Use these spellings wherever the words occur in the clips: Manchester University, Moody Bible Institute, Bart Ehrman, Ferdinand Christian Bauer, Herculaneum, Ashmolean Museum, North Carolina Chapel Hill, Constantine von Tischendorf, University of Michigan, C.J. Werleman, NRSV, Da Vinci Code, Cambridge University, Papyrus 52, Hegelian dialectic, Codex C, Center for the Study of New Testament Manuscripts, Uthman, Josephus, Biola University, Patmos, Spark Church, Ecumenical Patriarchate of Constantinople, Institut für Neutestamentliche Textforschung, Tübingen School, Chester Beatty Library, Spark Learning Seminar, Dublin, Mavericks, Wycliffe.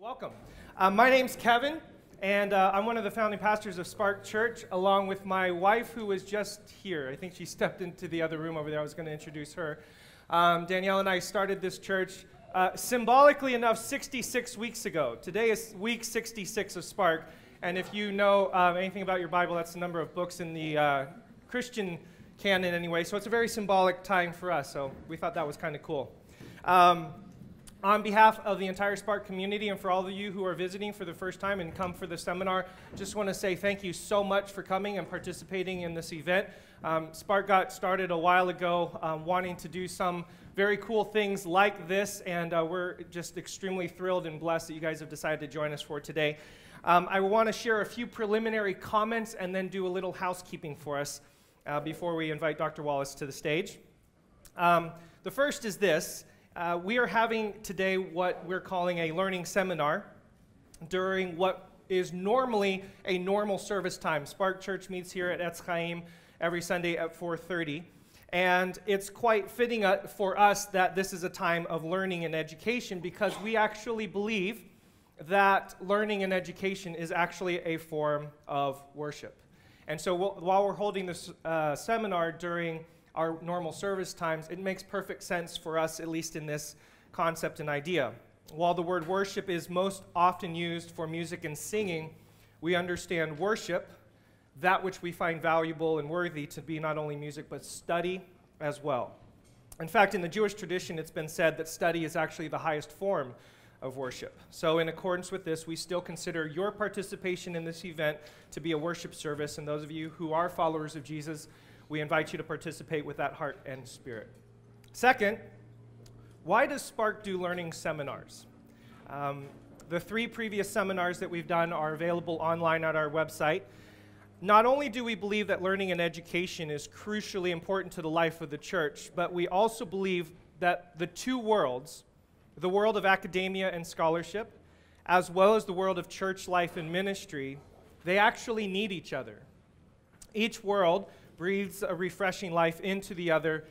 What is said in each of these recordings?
Welcome. My name's Kevin, and I'm one of the founding pastors of Spark Church, along with my wife, who was just here. I think she stepped into the other room over there. I was going to introduce her. Danielle and I started this church, symbolically enough, 66 weeks ago. Today is week 66 of Spark, and if you know anything about your Bible, that's the number of books in the Christian canon anyway, so it's a very symbolic time for us, so we thought that was kind of cool. On behalf of the entire Spark community and for all of you who are visiting for the first time and come for the seminar, just want to say thank you so much for coming and participating in this event. Spark got started a while ago wanting to do some very cool things like this, and we're just extremely thrilled and blessed that you guys have decided to join us for today. I want to share a few preliminary comments and then do a little housekeeping for us before we invite Dr. Wallace to the stage. The first is this. We are having today what we're calling a learning seminar during what is normally a normal service time. Spark Church meets here at Etz Chaim every Sunday at 4:30, and it's quite fitting for us that this is a time of learning and education, because we actually believe that learning and education is actually a form of worship. And so while we're holding this seminar during our normal service times, it makes perfect sense for us, at least in this concept and idea. While the word worship is most often used for music and singing, we understand worship, that which we find valuable and worthy, to be not only music but study as well. In fact, in the Jewish tradition, it's been said that study is actually the highest form of worship. So in accordance with this, we still consider your participation in this event to be a worship service, and those of you who are followers of Jesus, we invite you to participate with that heart and spirit. Second, why does Spark do learning seminars? The three previous seminars that we've done are available online at our website. Not only do we believe that learning and education is crucially important to the life of the church, but we also believe that the two worlds, the world of academia and scholarship, as well as the world of church life and ministry, they actually need each other. Each world breathes a refreshing life into the other,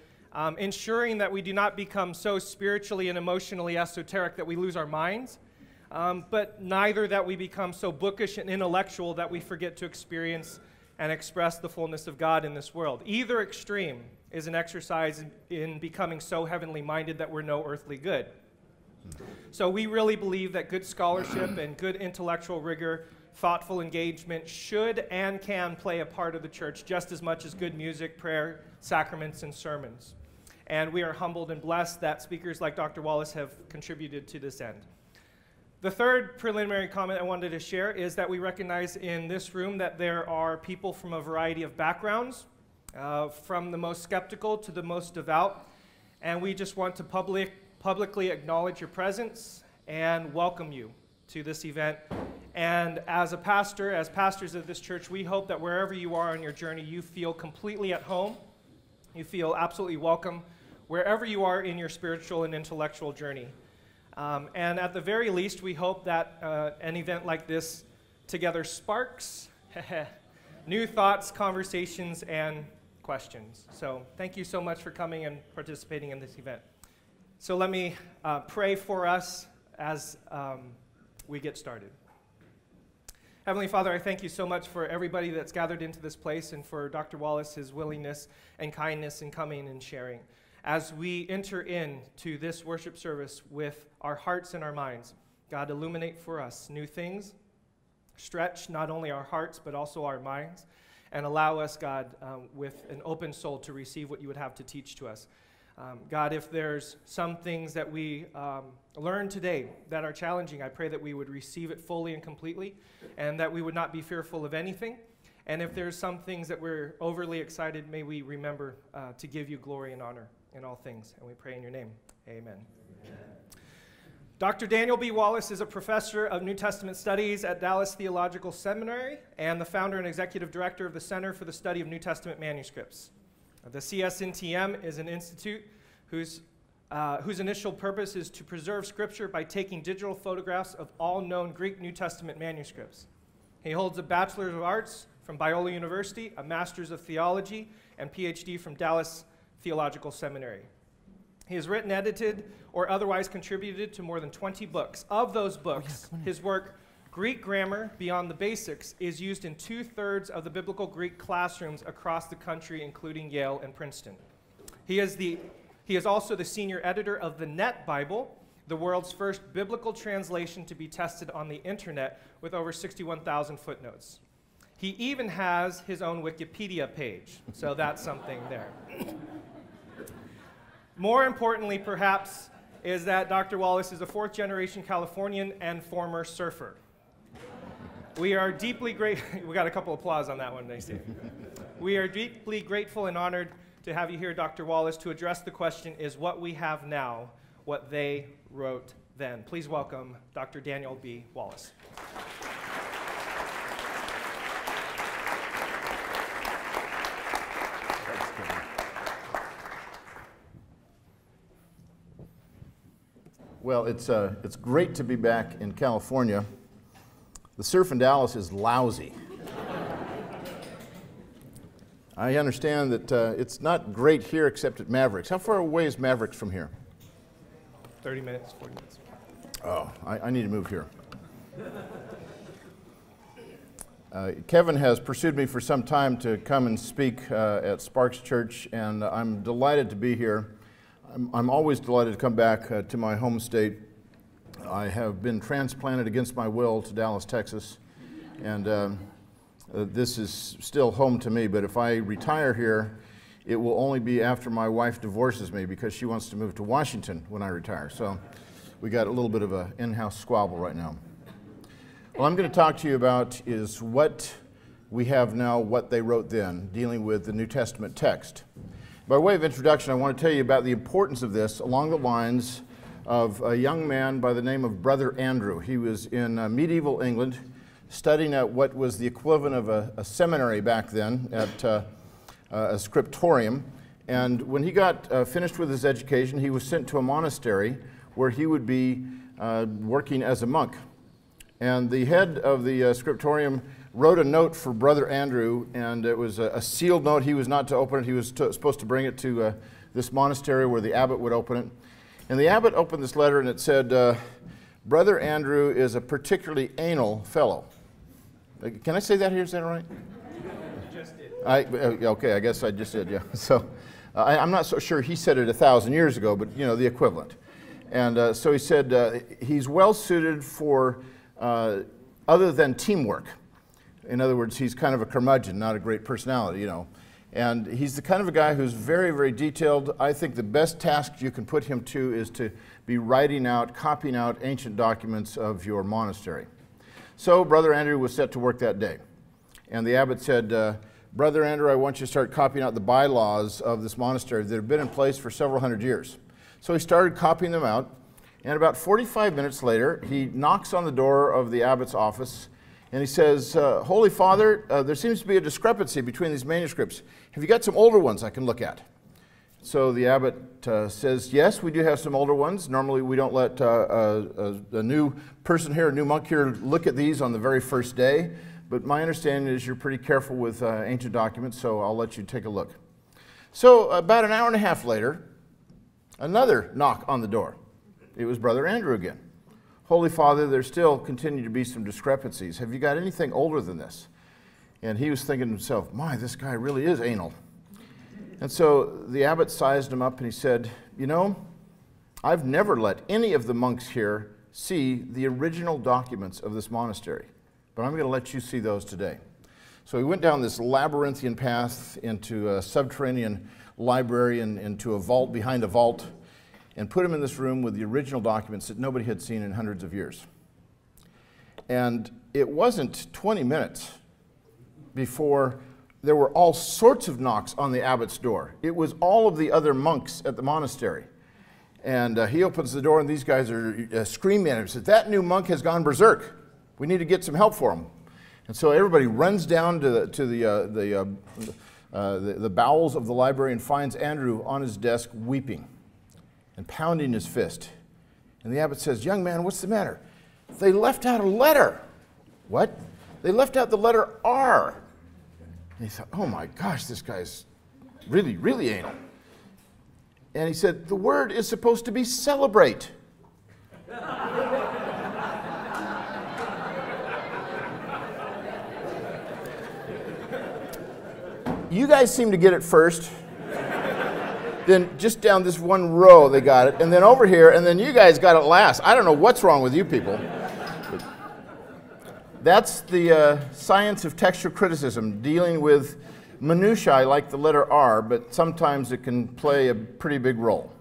ensuring that we do not become so spiritually and emotionally esoteric that we lose our minds, but neither that we become so bookish and intellectual that we forget to experience and express the fullness of God in this world. Either extreme is an exercise in becoming so heavenly minded that we're no earthly good. So we really believe that good scholarship and good intellectual rigor, thoughtful engagement should and can play a part of the church just as much as good music, prayer, sacraments, and sermons. And we are humbled and blessed that speakers like Dr. Wallace have contributed to this end. The third preliminary comment I wanted to share is that we recognize in this room that there are people from a variety of backgrounds, from the most skeptical to the most devout, and we just want to publicly acknowledge your presence and welcome you to this event. And as a pastor, as pastors of this church, we hope that wherever you are on your journey, you feel completely at home. You feel absolutely welcome wherever you are in your spiritual and intellectual journey. And at the very least, we hope that an event like this together sparks new thoughts, conversations, and questions. So thank you so much for coming and participating in this event. So let me pray for us as we get started. Heavenly Father, I thank you so much for everybody that's gathered into this place and for Dr. Wallace, his willingness and kindness in coming and sharing. As we enter into this worship service with our hearts and our minds, God, illuminate for us new things, stretch not only our hearts but also our minds, and allow us, God, with an open soul to receive what you would have to teach to us. God, if there's some things that we learn today that are challenging, I pray that we would receive it fully and completely, and that we would not be fearful of anything. And if there's some things that we're overly excited, may we remember to give you glory and honor in all things. And we pray in your name. Amen. Amen. Dr. Daniel B. Wallace is a professor of New Testament studies at Dallas Theological Seminary and the founder and executive director of the Center for the Study of New Testament Manuscripts. The CSNTM is an institute whose initial purpose is to preserve Scripture by taking digital photographs of all known Greek New Testament manuscripts. He holds a Bachelor of Arts from Biola University, a Master's of Theology, and PhD from Dallas Theological Seminary. He has written, edited, or otherwise contributed to more than 20 books. Of those books, his work, Greek Grammar Beyond the Basics, is used in 2/3 of the biblical Greek classrooms across the country, including Yale and Princeton. He is also the senior editor of the NET Bible, the world's first biblical translation to be tested on the internet with over 61,000 footnotes. He even has his own Wikipedia page, so that's something there. More importantly, perhaps, is that Dr. Wallace is a fourth-generation Californian and former surfer. We are deeply grateful. We got a couple applause on that one, they see. We are deeply grateful and honored to have you here, Dr. Wallace, to address the question, is what we have now what they wrote then? Please welcome Dr. Daniel B. Wallace. Well, it's great to be back in California. The surf in Dallas is lousy. I understand that it's not great here except at Mavericks. How far away is Mavericks from here? 30 minutes, 40 minutes. Oh, I need to move here. Kevin has pursued me for some time to come and speak at Sparks Church, and I'm delighted to be here. I'm always delighted to come back to my home state. I have been transplanted against my will to Dallas, Texas, and this is still home to me, but if I retire here, it will only be after my wife divorces me because she wants to move to Washington when I retire. So we got a little bit of an in-house squabble right now. Well, I'm going to talk to you about is what we have now, what they wrote then, dealing with the New Testament text. By way of introduction, I want to tell you about the importance of this along the lines of a young man by the name of Brother Andrew. He was in medieval England studying at what was the equivalent of a seminary back then at a scriptorium. And when he got finished with his education, he was sent to a monastery where he would be working as a monk. And the head of the scriptorium wrote a note for Brother Andrew, and it was a sealed note. He was not to open it. He was supposed to bring it to this monastery where the abbot would open it. And the abbot opened this letter, and it said, Brother Andrew is a particularly anal fellow. Can I say that here? Is that right? You just did. Okay, I guess I just did, yeah. So I'm not so sure he said it 1,000 years ago, but, you know, the equivalent. And so he said he's well-suited for other than teamwork. In other words, he's kind of a curmudgeon, not a great personality, you know. And he's the kind of a guy who's very, very detailed. I think the best task you can put him to is to be writing out, copying out ancient documents of your monastery. So Brother Andrew was set to work that day. And the abbot said, Brother Andrew, I want you to start copying out the bylaws of this monastery that have been in place for several hundred years. So he started copying them out. And about 45 minutes later, he knocks on the door of the abbot's office. And he says, Holy Father, there seems to be a discrepancy between these manuscripts. Have you got some older ones I can look at? So the abbot says, yes, we do have some older ones. Normally we don't let a new person here, a new monk here, look at these on the very first day. But my understanding is you're pretty careful with ancient documents, so I'll let you take a look. So about an hour and a half later, another knock on the door. It was Brother Andrew again. Holy Father, there still continue to be some discrepancies. Have you got anything older than this? And he was thinking to himself, my, this guy really is anal. And so the abbot sized him up and he said, you know, I've never let any of the monks here see the original documents of this monastery, but I'm going to let you see those today. So he went down this labyrinthian path into a subterranean library and into a vault behind a vault, and put him in this room with the original documents that nobody had seen in hundreds of years. And it wasn't 20 minutes before there were all sorts of knocks on the abbot's door. It was all of the other monks at the monastery. And he opens the door and these guys are screaming at him, says, that new monk has gone berserk. We need to get some help for him. And so everybody runs down to the bowels of the library and finds Andrew on his desk weeping and pounding his fist. And the abbot says, young man, what's the matter? They left out a letter. What? They left out the letter R. And he thought, oh my gosh, this guy's really, really anal. And he said, the word is supposed to be celebrate. You guys seem to get it first. Then just down this one row they got it, and then over here, and then you guys got it last. I don't know what's wrong with you people. That's the science of textual criticism, dealing with minutiae like the letter R, but sometimes it can play a pretty big role.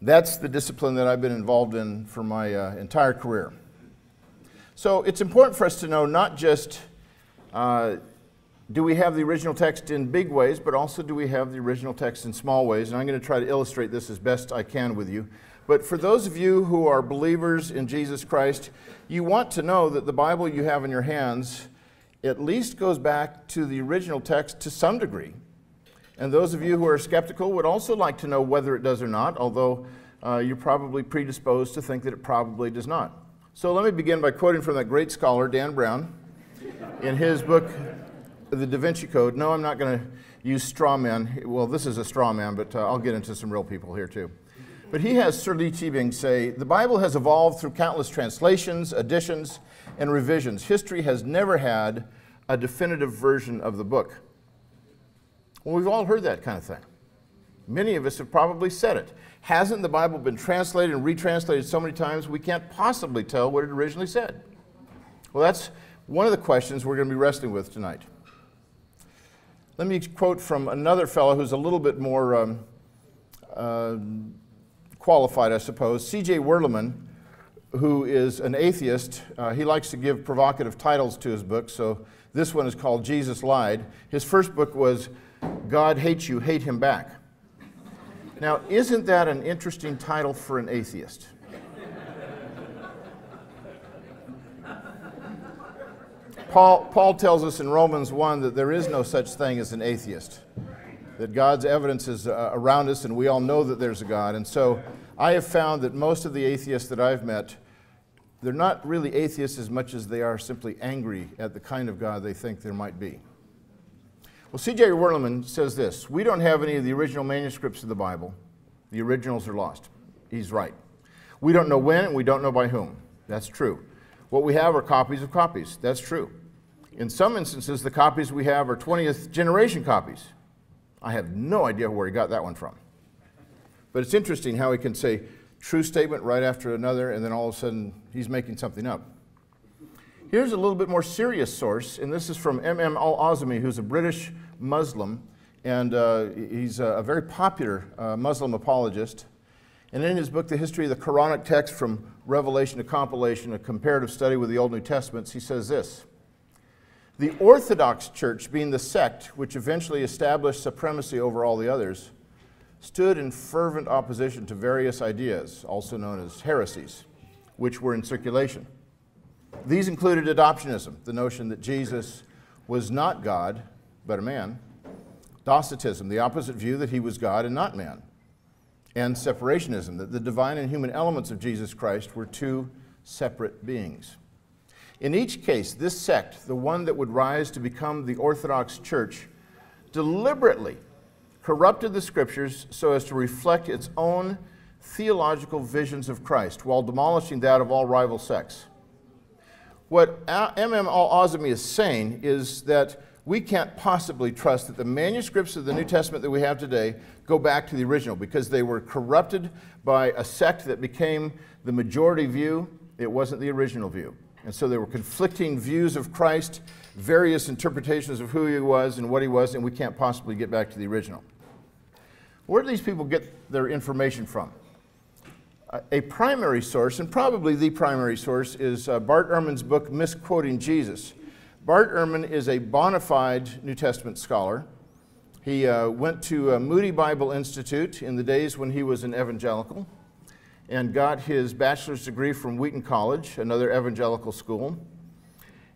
That's the discipline that I've been involved in for my entire career. So it's important for us to know not just do we have the original text in big ways, but also do we have the original text in small ways, and I'm going to try to illustrate this as best I can with you. But for those of you who are believers in Jesus Christ, you want to know that the Bible you have in your hands at least goes back to the original text to some degree. And those of you who are skeptical would also like to know whether it does or not, although you're probably predisposed to think that it probably does not. So let me begin by quoting from that great scholar, Dan Brown, in his book, The Da Vinci Code. No, I'm not going to use straw men. Well, this is a straw man, but I'll get into some real people here too. But he has Sir Lee Teabing say, the Bible has evolved through countless translations, additions, and revisions. History has never had a definitive version of the book. Well, we've all heard that kind of thing. Many of us have probably said it. Hasn't the Bible been translated and retranslated so many times we can't possibly tell what it originally said? Well, that's one of the questions we're going to be wrestling with tonight. Let me quote from another fellow who's a little bit more qualified, I suppose, C.J. Werleman, who is an atheist. He likes to give provocative titles to his books, so this one is called Jesus Lied. His first book was God Hates You, Hate Him Back. Now, isn't that an interesting title for an atheist? Paul tells us in Romans 1 that there is no such thing as an atheist, that God's evidence is around us and we all know that there's a God. And so I have found that most of the atheists that I've met, they're not really atheists as much as they are simply angry at the kind of God they think there might be. Well, C.J. Werleman says this, we don't have any of the original manuscripts of the Bible. The originals are lost. He's right. We don't know when and we don't know by whom. That's true. What we have are copies of copies. That's true. In some instances, the copies we have are 20th generation copies. I have no idea where he got that one from. But it's interesting how he can say true statement right after another, and then all of a sudden he's making something up. Here's a little bit more serious source, and this is from M.M. Al-Azami, who's a British Muslim, and he's a very popular Muslim apologist. And in his book, The History of the Quranic Text from Revelation to Compilation, a comparative study with the Old New Testaments, he says this, the Orthodox Church, being the sect which eventually established supremacy over all the others, stood in fervent opposition to various ideas, also known as heresies, which were in circulation. These included adoptionism, the notion that Jesus was not God, but a man, docetism, the opposite view that he was God and not man, and separationism, that the divine and human elements of Jesus Christ were two separate beings. In each case, this sect, the one that would rise to become the Orthodox Church, deliberately corrupted the scriptures so as to reflect its own theological visions of Christ, while demolishing that of all rival sects. What M.M. Al-Azami is saying is that we can't possibly trust that the manuscripts of the New Testament that we have today go back to the original because they were corrupted by a sect that became the majority view. It wasn't the original view. And so there were conflicting views of Christ, various interpretations of who he was and what he was, and we can't possibly get back to the original. Where do these people get their information from? A primary source, and probably the primary source, is Bart Ehrman's book, Misquoting Jesus. Bart Ehrman is a bona fide New Testament scholar. He went to Moody Bible Institute in the days when he was an evangelical and got his bachelor's degree from Wheaton College, another evangelical school.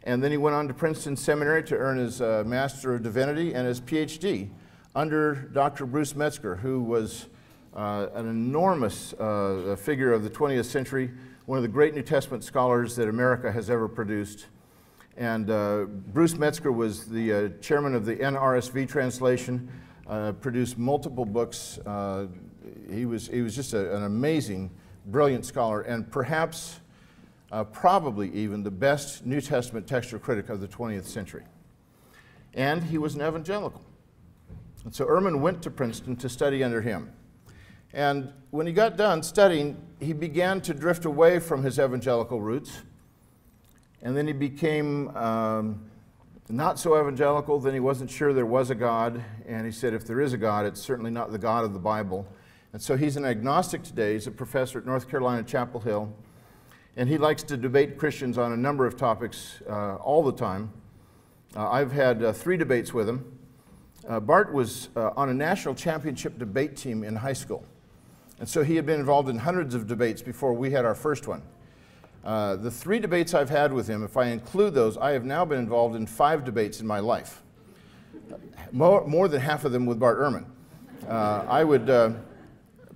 And then he went on to Princeton Seminary to earn his Master of Divinity and his PhD under Dr. Bruce Metzger, who was an enormous figure of the 20th century, one of the great New Testament scholars that America has ever produced. And Bruce Metzger was the chairman of the NRSV translation, produced multiple books he was just an amazing, brilliant scholar, and perhaps, probably even the best New Testament textual critic of the 20th century. And he was an evangelical. And so Ehrman went to Princeton to study under him. And when he got done studying, he began to drift away from his evangelical roots. And then he became not so evangelical. Then he wasn't sure there was a God. And he said, if there is a God, it's certainly not the God of the Bible. And so he's an agnostic today. He's a professor at North Carolina, Chapel Hill. And he likes to debate Christians on a number of topics all the time. I've had 3 debates with him. Bart was on a national championship debate team in high school. And so he had been involved in hundreds of debates before we had our first one. The 3 debates I've had with him, if I include those, I have now been involved in 5 debates in my life. More than half of them with Bart Ehrman. I would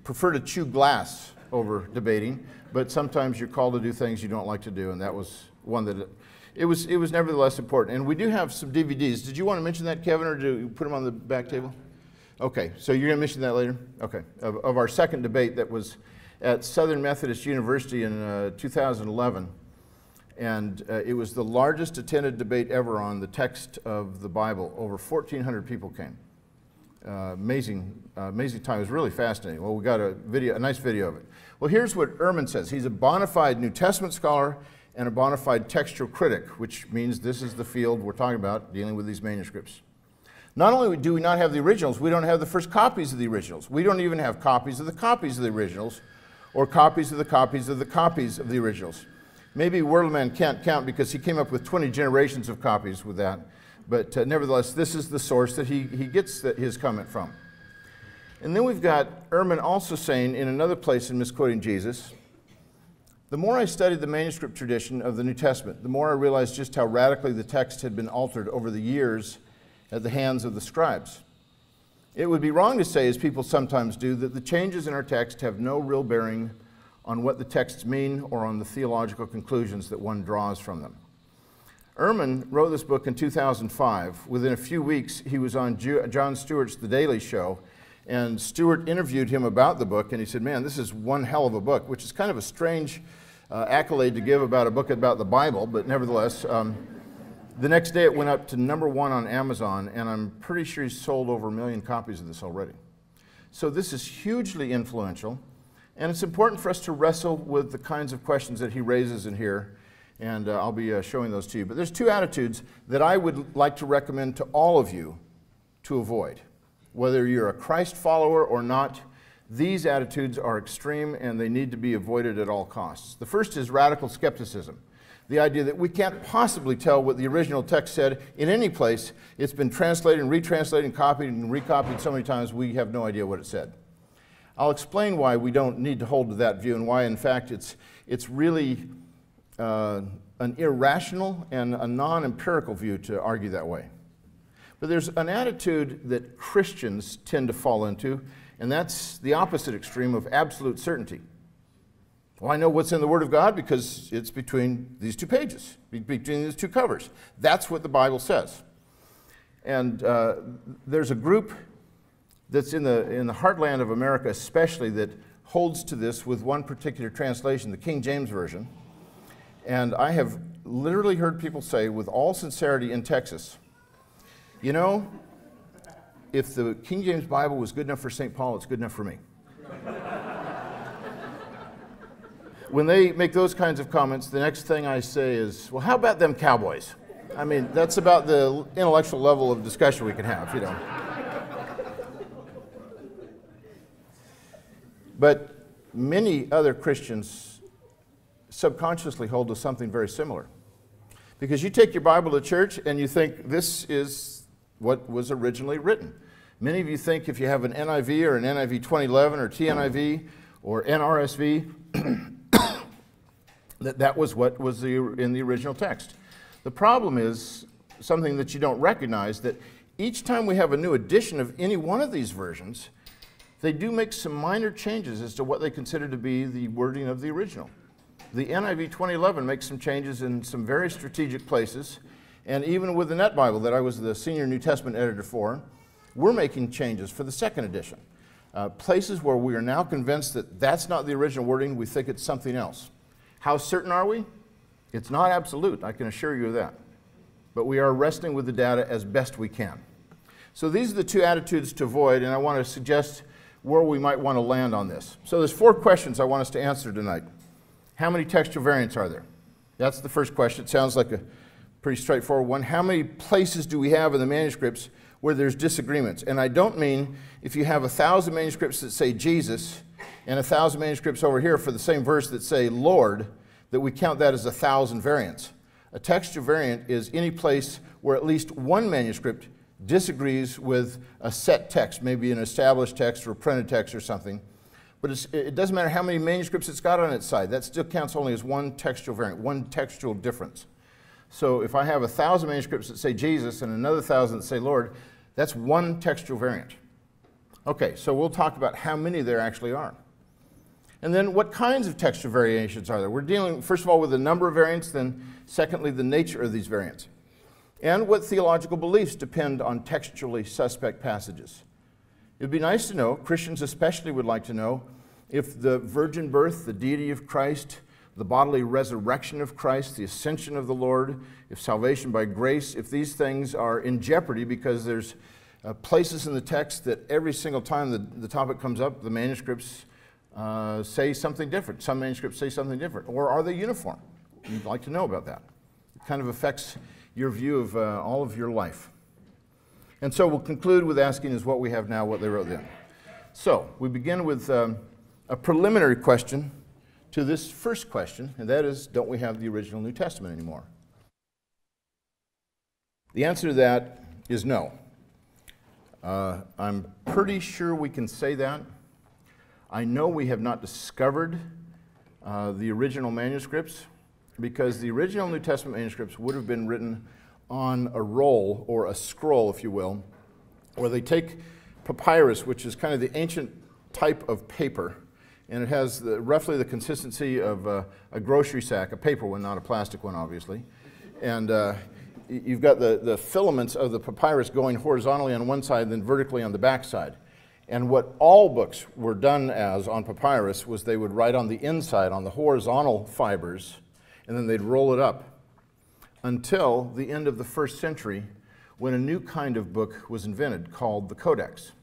prefer to chew glass over debating, but sometimes you're called to do things you don't like to do, and that was one that... It was nevertheless important. And we do have some DVDs. Did you want to mention that, Kevin, or do you put them on the back table? Okay, so you're going to mention that later? Okay, of our second debate that was at Southern Methodist University in 2011. And it was the largest attended debate ever on the text of the Bible. Over 1,400 people came. Amazing time. It was really fascinating. Well, we got a nice video of it. Well, here's what Ehrman says. He's a bona fide New Testament scholar and a bona fide textual critic, which means this is the field we're talking about, dealing with these manuscripts. Not only do we not have the originals, we don't have the first copies of the originals. We don't even have copies of the originals, or copies of the copies of the copies of the originals. Maybe Werleman can't count because he came up with 20 generations of copies with that, but nevertheless, this is the source that he gets his comment from. And then we've got Ehrman also saying, in another place in Misquoting Jesus, the more I studied the manuscript tradition of the New Testament, the more I realized just how radically the text had been altered over the years at the hands of the scribes. It would be wrong to say, as people sometimes do, that the changes in our text have no real bearing on what the texts mean or on the theological conclusions that one draws from them. Ehrman wrote this book in 2005. Within a few weeks, he was on Jon Stewart's The Daily Show, and Stewart interviewed him about the book, and he said, man, this is one hell of a book, which is kind of a strange accolade to give about a book about the Bible, but nevertheless, the next day it went up to #1 on Amazon, and I'm pretty sure he's sold over 1 million copies of this already. So this is hugely influential, and it's important for us to wrestle with the kinds of questions that he raises in here, and I'll be showing those to you. But there's 2 attitudes that I would like to recommend to all of you to avoid. Whether you're a Christ follower or not, these attitudes are extreme and they need to be avoided at all costs. The first is radical skepticism. The idea that we can't possibly tell what the original text said in any place. It's been translated and retranslated and copied and recopied so many times we have no idea what it said. I'll explain why we don't need to hold to that view and why, in fact, it's really an irrational and a non-empirical view to argue that way. But there's an attitude that Christians tend to fall into, and that's the opposite extreme of absolute certainty. Well, I know what's in the Word of God because it's between these 2 pages, between these 2 covers. That's what the Bible says. And there's a group that's in the heartland of America especially that holds to this with one particular translation, the King James Version. And I have literally heard people say with all sincerity in Texas, you know, if the King James Bible was good enough for St. Paul, it's good enough for me. When they make those kinds of comments, the next thing I say is, well, how about them Cowboys? I mean, that's about the intellectual level of discussion we can have, you know. But many other Christians subconsciously hold to something very similar. Because you take your Bible to church and you think this is what was originally written. Many of you think if you have an NIV or an NIV 2011 or TNIV or NRSV that was what was in the original text. The problem is something that you don't recognize, that each time we have a new edition of any one of these versions, they do make some minor changes as to what they consider to be the wording of the original. The NIV 2011 makes some changes in some very strategic places. And even with the NET Bible that I was the senior New Testament editor for, we're making changes for the second edition. places where we are now convinced that that's not the original wording, we think it's something else. How certain are we? It's not absolute, I can assure you of that. But we are wrestling with the data as best we can. So these are the two attitudes to avoid, and I want to suggest where we might want to land on this. So there's four questions I want us to answer tonight. How many textual variants are there? That's the first question. It sounds like a pretty straightforward one. How many places do we have in the manuscripts where there's disagreements? And I don't mean if you have 1,000 manuscripts that say Jesus and 1,000 manuscripts over here for the same verse that say Lord, that we count that as 1,000 variants. A textual variant is any place where at least one manuscript disagrees with a set text, maybe an established text or printed text or something. But it doesn't matter how many manuscripts it's got on its side. That still counts only as one textual variant, one textual difference. So if I have 1,000 manuscripts that say Jesus and another 1,000 that say Lord, that's one textual variant. Okay, so we'll talk about how many there actually are. And then what kinds of textual variations are there? We're dealing, first of all, with the number of variants, then secondly, the nature of these variants. And what theological beliefs depend on textually suspect passages. It would be nice to know, Christians especially would like to know, if the virgin birth, the deity of Christ, the bodily resurrection of Christ, the ascension of the Lord, if salvation by grace, if these things are in jeopardy because there's places in the text that every single time the topic comes up, the manuscripts say something different. Some manuscripts say something different. Or are they uniform? You'd like to know about that. It kind of affects your view of all of your life. And so we'll conclude with asking is what we have now, what they wrote then. So we begin with a preliminary question to this first question, and that is, don't we have the original New Testament anymore? The answer to that is no. I'm pretty sure we can say that. I know we have not discovered the original manuscripts, because the original New Testament manuscripts would have been written on a roll, or a scroll, if you will, where they take papyrus, which is kind of the ancient type of paper, and it has roughly the consistency of a grocery sack, a paper one, not a plastic one, obviously. And you've got the filaments of the papyrus going horizontally on one side, then vertically on the back side. And what all books were done as on papyrus was they would write on the inside, on the horizontal fibers, and then they'd roll it up until the end of the 1st century when a new kind of book was invented called the Codex.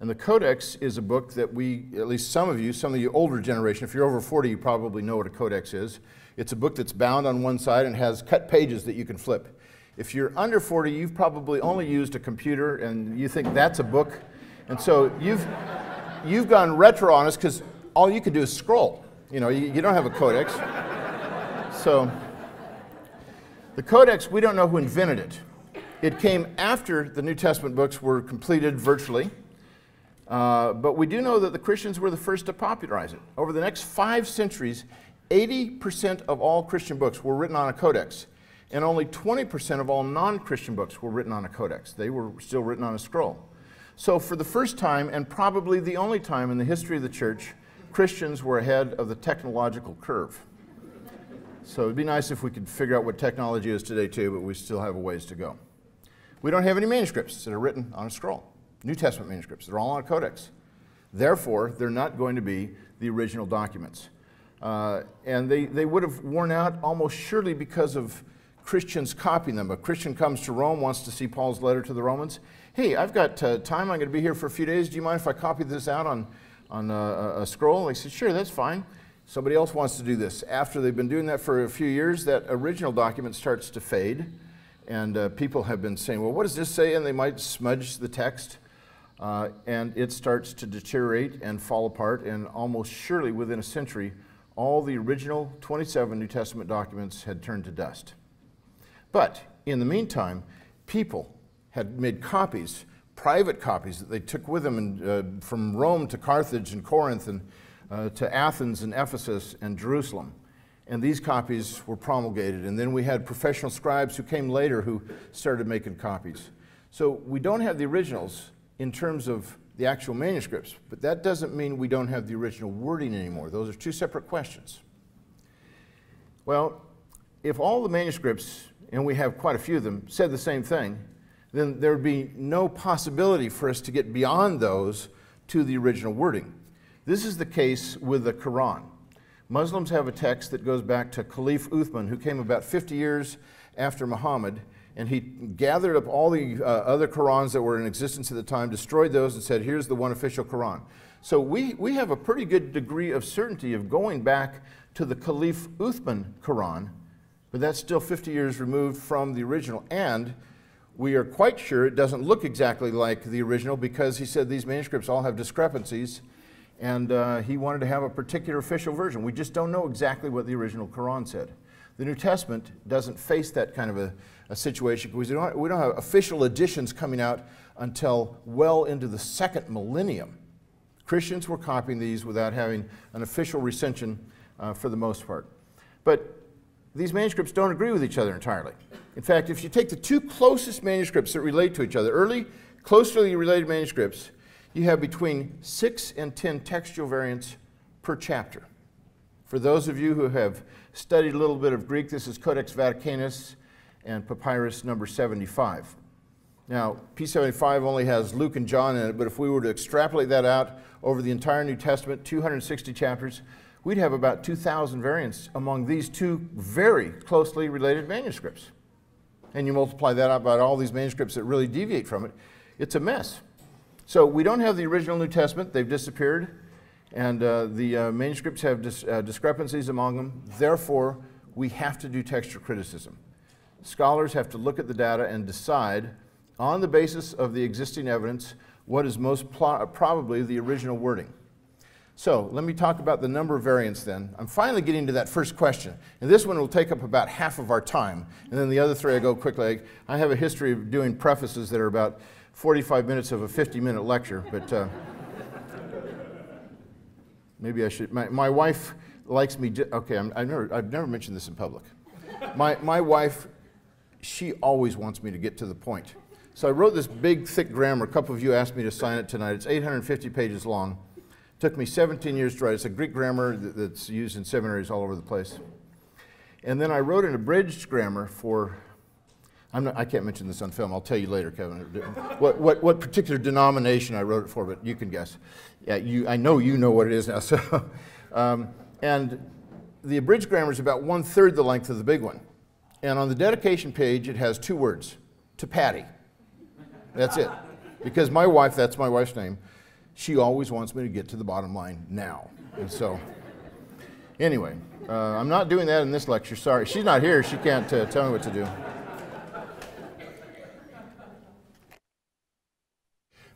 And the Codex is a book that we, at least some of you older generation, if you're over 40, you probably know what a Codex is. It's a book that's bound on one side and has cut pages that you can flip. If you're under 40, you've probably only used a computer and you think that's a book. And so you've gone retro on us because all you can do is scroll. You know, you don't have a Codex. So the Codex, we don't know who invented it. It came after the New Testament books were completed virtually, but we do know that the Christians were the first to popularize it. Over the next 5 centuries, 80% of all Christian books were written on a Codex, and only 20% of all non-Christian books were written on a Codex. They were still written on a scroll. So for the first time, and probably the only time in the history of the church, Christians were ahead of the technological curve. So it'd be nice if we could figure out what technology is today too, but we still have a ways to go. We don't have any manuscripts that are written on a scroll. New Testament manuscripts, they're all on a codex. Therefore, they're not going to be the original documents. And they would have worn out almost surely because of Christians copying them. A Christian comes to Rome, wants to see Paul's letter to the Romans. Hey, I've got time, I'm gonna be here for a few days. Do you mind if I copy this out on a scroll? They said, sure, that's fine. Somebody else wants to do this. After they've been doing that for a few years, that original document starts to fade, and people have been saying, well, what does this say? And they might smudge the text, and it starts to deteriorate and fall apart, and almost surely within a century, all the original 27 New Testament documents had turned to dust. But in the meantime, people had made copies, private copies that they took with them from Rome to Carthage and Corinth, and to Athens and Ephesus and Jerusalem. And these copies were promulgated. And then we had professional scribes who came later who started making copies. So we don't have the originals in terms of the actual manuscripts, but that doesn't mean we don't have the original wording anymore. Those are two separate questions. Well, if all the manuscripts, and we have quite a few of them, said the same thing, then there would be no possibility for us to get beyond those to the original wording. This is the case with the Quran. Muslims have a text that goes back to Caliph Uthman, who came about 50 years after Muhammad, and he gathered up all the other Qurans that were in existence at the time, destroyed those, and said, here's the one official Quran. So we have a pretty good degree of certainty of going back to the Caliph Uthman Quran, but that's still 50 years removed from the original, and we are quite sure it doesn't look exactly like the original, because he said these manuscripts all have discrepancies, and he wanted to have a particular official version. We just don't know exactly what the original Quran said. The New Testament doesn't face that kind of a situation, because we don't have official editions coming out until well into the second millennium. Christians were copying these without having an official recension for the most part. But these manuscripts don't agree with each other entirely. In fact, if you take the two closest manuscripts that relate to each other, early, closely related manuscripts, you have between 6 and 10 textual variants per chapter. For those of you who have studied a little bit of Greek, this is Codex Vaticanus and Papyrus number 75. Now, P75 only has Luke and John in it, but if we were to extrapolate that out over the entire New Testament, 260 chapters, we'd have about 2,000 variants among these two very closely related manuscripts. And you multiply that out by all these manuscripts that really deviate from it, it's a mess. So we don't have the original New Testament, they've disappeared, and the manuscripts have discrepancies among them. Therefore, we have to do textual criticism. Scholars have to look at the data and decide, on the basis of the existing evidence, what is most probably the original wording. So let me talk about the number of variants then. I'm finally getting to that first question, and this one will take up about half of our time, and then the other three I go quickly. I have a history of doing prefaces that are about 45 minutes of a 50-minute lecture, but maybe I should. My wife likes me. Okay, I've never mentioned this in public. My wife, she always wants me to get to the point. So I wrote this big, thick grammar. A couple of you asked me to sign it tonight. It's 850 pages long. Took me 17 years to write. It's a Greek grammar that's used in seminaries all over the place. And then I wrote an abridged grammar for, I can't mention this on film. I'll tell you later, Kevin, what particular denomination I wrote it for, but you can guess. Yeah, I know you know what it is now. So, and the abridged grammar is about 1/3 the length of the big one. And on the dedication page, it has 2 words, to Patty. That's it. Because my wife, that's my wife's name, she always wants me to get to the bottom line now. And so, anyway, I'm not doing that in this lecture, sorry. She's not here, she can't tell me what to do.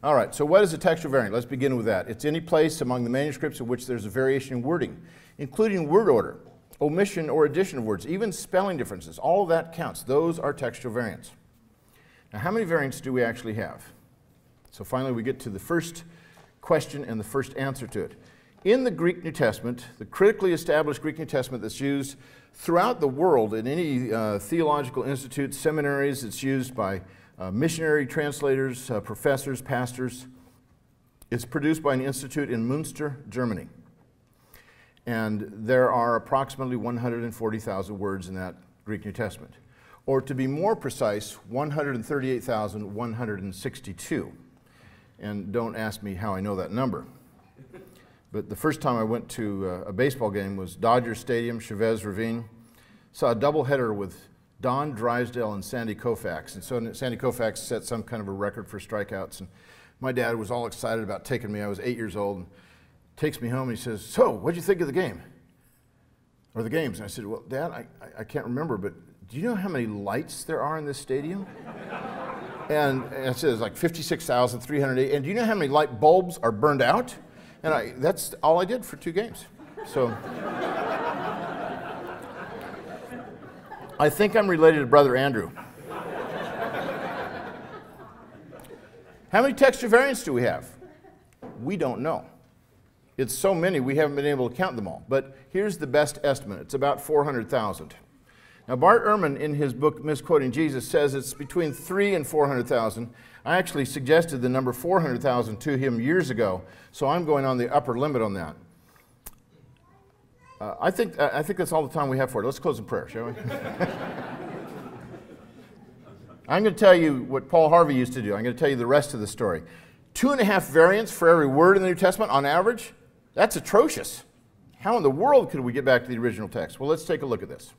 All right, so what is a textual variant? Let's begin with that. It's any place among the manuscripts in which there's a variation in wording, including word order, omission or addition of words, even spelling differences. All of that counts. Those are textual variants. Now, how many variants do we actually have? So finally, we get to the first question and the first answer to it. In the Greek New Testament, the critically established Greek New Testament that's used throughout the world in any theological institute, seminaries, it's used by missionary translators, professors, pastors. It's produced by an institute in Münster, Germany. And there are approximately 140,000 words in that Greek New Testament. Or to be more precise, 138,162. And don't ask me how I know that number. But the first time I went to a baseball game was Dodger Stadium, Chavez Ravine. Saw a doubleheader with Don Drysdale and Sandy Koufax. And so Sandy Koufax set some kind of a record for strikeouts. And my dad was all excited about taking me. I was 8 years old. And takes me home and he says, "So, what'd you think of the game? Or the games?" And I said, "Well, Dad, I can't remember, but do you know how many lights there are in this stadium?" And I said, "It's like 56,308. And do you know how many light bulbs are burned out?" And that's all I did for 2 games. So I think I'm related to Brother Andrew. How many textual variants do we have? We don't know. It's so many we haven't been able to count them all. But here's the best estimate. It's about 400,000. Now, Bart Ehrman, in his book, Misquoting Jesus, says it's between 300,000 and 400,000. I actually suggested the number 400,000 to him years ago, so I'm going on the upper limit on that. I think that's all the time we have for it. Let's close in prayer, shall we? I'm going to tell you what Paul Harvey used to do. I'm going to tell you the rest of the story. 2.5 variants for every word in the New Testament on average? That's atrocious. How in the world could we get back to the original text? Well, let's take a look at this.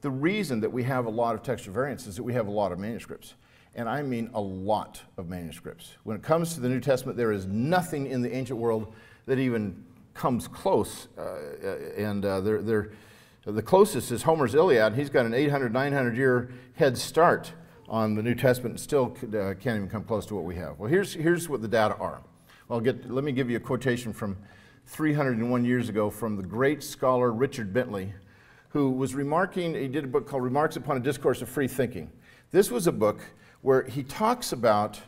The reason that we have a lot of textual variants is that we have a lot of manuscripts. And I mean a lot of manuscripts. When it comes to the New Testament, there is nothing in the ancient world that even comes close. The closest is Homer's Iliad. He's got an 800, 900 year head start on the New Testament and still can't even come close to what we have. Well, here's what the data are. Let me give you a quotation from 301 years ago from the great scholar Richard Bentley, who was remarking, he did a book called Remarks Upon a Discourse of Free Thinking. This was a book where he talks about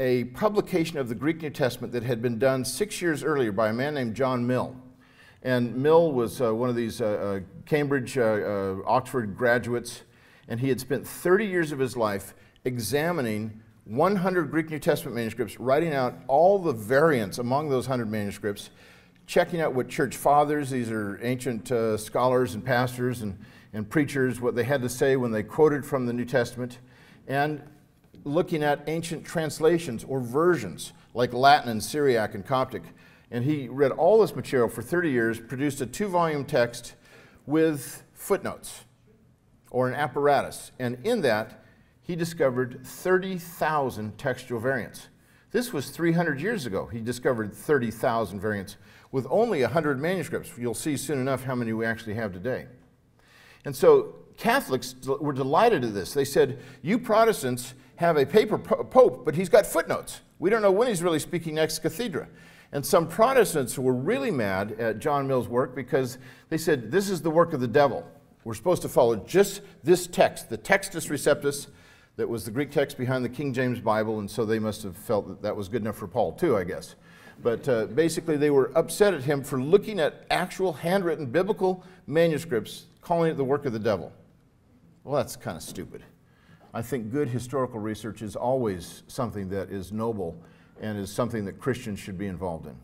a publication of the Greek New Testament that had been done 6 years earlier by a man named John Mill. And Mill was one of these Cambridge, Oxford graduates, and he had spent 30 years of his life examining 100 Greek New Testament manuscripts, writing out all the variants among those 100 manuscripts, checking out what church fathers, these are ancient scholars and pastors and preachers, what they had to say when they quoted from the New Testament, and looking at ancient translations or versions like Latin and Syriac and Coptic. And he read all this material for 30 years, produced a 2-volume text with footnotes or an apparatus. And in that, he discovered 30,000 textual variants. This was 300 years ago. He discovered 30,000 variants with only 100 manuscripts. You'll see soon enough how many we actually have today. And so Catholics were delighted at this. They said, you Protestants have a paper pope, but he's got footnotes. We don't know when he's really speaking ex cathedra. And some Protestants were really mad at John Mill's work because they said, this is the work of the devil. We're supposed to follow just this text, the Textus Receptus, that was the Greek text behind the King James Bible, and so they must have felt that that was good enough for Paul too, I guess. But basically they were upset at him for looking at actual handwritten biblical manuscripts, calling it the work of the devil. Well, that's kind of stupid. I think good historical research is always something that is noble and is something that Christians should be involved in.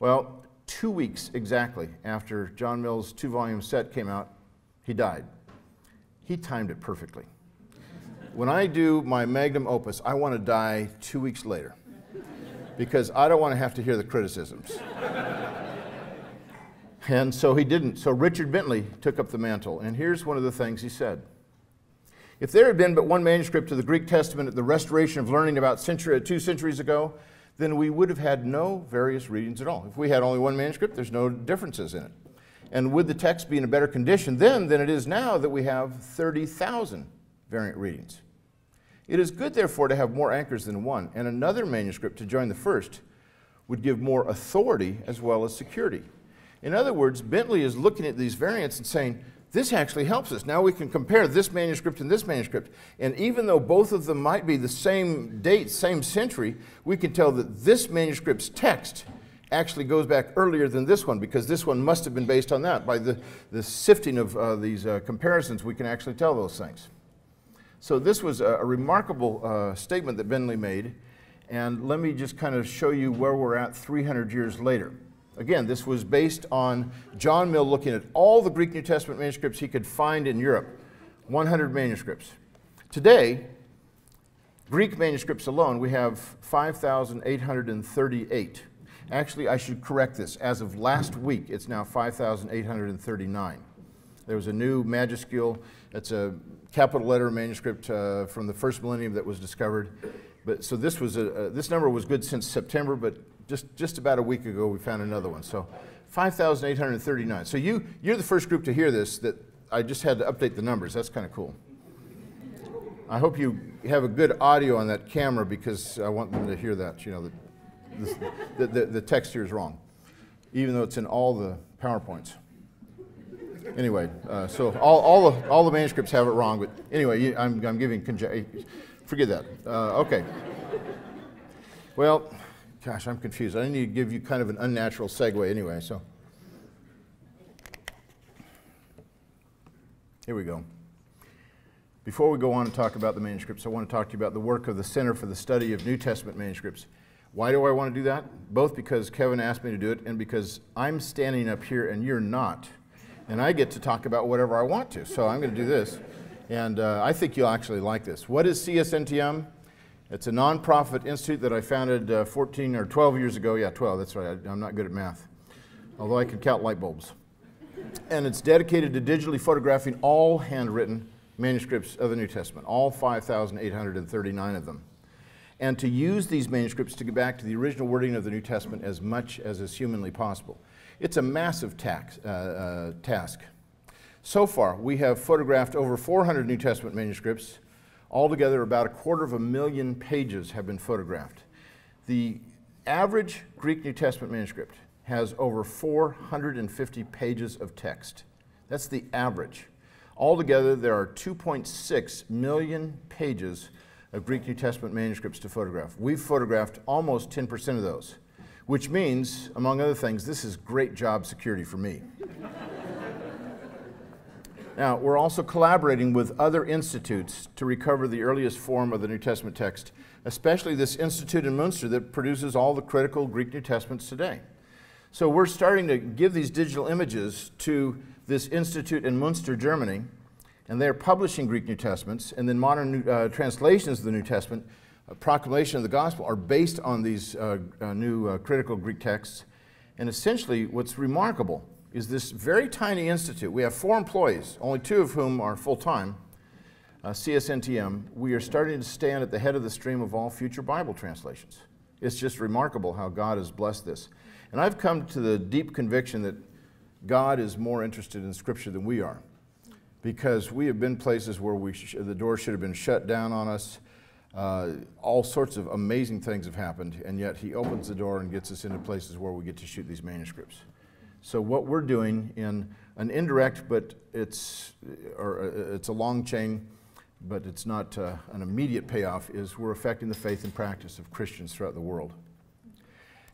Well, 2 weeks exactly after John Mill's 2-volume set came out, he died. He timed it perfectly. When I do my magnum opus, I want to die 2 weeks later because I don't want to have to hear the criticisms. And so he didn't. So Richard Bentley took up the mantle. And here's one of the things he said. If there had been but one manuscript of the Greek Testament at the restoration of learning about 2 centuries ago, then we would have had no various readings at all. If we had only one manuscript, there's no differences in it. And would the text be in a better condition then than it is now that we have 30,000 variant readings? It is good, therefore, to have more anchors than one, and another manuscript to join the first would give more authority as well as security. In other words, Bentley is looking at these variants and saying, this actually helps us. Now we can compare this manuscript and this manuscript. And even though both of them might be the same date, same century, we can tell that this manuscript's text actually goes back earlier than this one because this one must have been based on that. By the sifting of these comparisons, we can actually tell those things. So this was a remarkable statement that Bentley made. And let me just kind of show you where we're at 300 years later. Again, this was based on John Mill looking at all the Greek New Testament manuscripts he could find in Europe, 100 manuscripts. Today, Greek manuscripts alone, we have 5,838. Actually, I should correct this. As of last week, it's now 5,839. There was a new majuscule, that's a capital letter manuscript from the first millennium that was discovered. But, so this, this number was good since September, but just about a week ago, we found another one. So 5,839. So you're the first group to hear this, that I just had to update the numbers. That's kind of cool. I hope you have a good audio on that camera because I want them to hear that, you know, the text here is wrong, even though it's in all the PowerPoints. Anyway, so all the manuscripts have it wrong, but anyway, I'm giving conjecture. Forget that. Okay. Well, gosh, I'm confused. I need to give you kind of an unnatural segue anyway, so. Here we go. Before we go on and talk about the manuscripts, I want to talk to you about the work of the Center for the Study of New Testament Manuscripts. Why do I want to do that? Both because Kevin asked me to do it and because I'm standing up here and you're not. And I get to talk about whatever I want to, so I'm going to do this. And I think you'll actually like this. What is CSNTM? It's a nonprofit institute that I founded 14 or 12 years ago. Yeah, 12, that's right. I'm not good at math, although I can count light bulbs. And it's dedicated to digitally photographing all handwritten manuscripts of the New Testament, all 5,839 of them, and to use these manuscripts to get back to the original wording of the New Testament as much as is humanly possible. It's a massive task. So far, we have photographed over 400 New Testament manuscripts. Altogether, about 250,000 pages have been photographed. The average Greek New Testament manuscript has over 450 pages of text. That's the average. Altogether, there are 2.6 million pages of Greek New Testament manuscripts to photograph. We've photographed almost 10% of those, which means, among other things, this is great job security for me. Now, we're also collaborating with other institutes to recover the earliest form of the New Testament text, especially this institute in Münster that produces all the critical Greek New Testaments today. So we're starting to give these digital images to this institute in Münster, Germany, and they're publishing Greek New Testaments, and then modern translations of the New Testament, proclamation of the gospel, are based on these new critical Greek texts. And essentially, what's remarkable is this very tiny institute. We have 4 employees, only 2 of whom are full-time, CSNTM. We are starting to stand at the head of the stream of all future Bible translations. It's just remarkable how God has blessed this. And I've come to the deep conviction that God is more interested in Scripture than we are, because we have been places where the door should have been shut down on us. All sorts of amazing things have happened, and yet He opens the door and gets us into places where we get to shoot these manuscripts. So what we're doing in an indirect, but it's a long chain, but it's not an immediate payoff, is we're affecting the faith and practice of Christians throughout the world.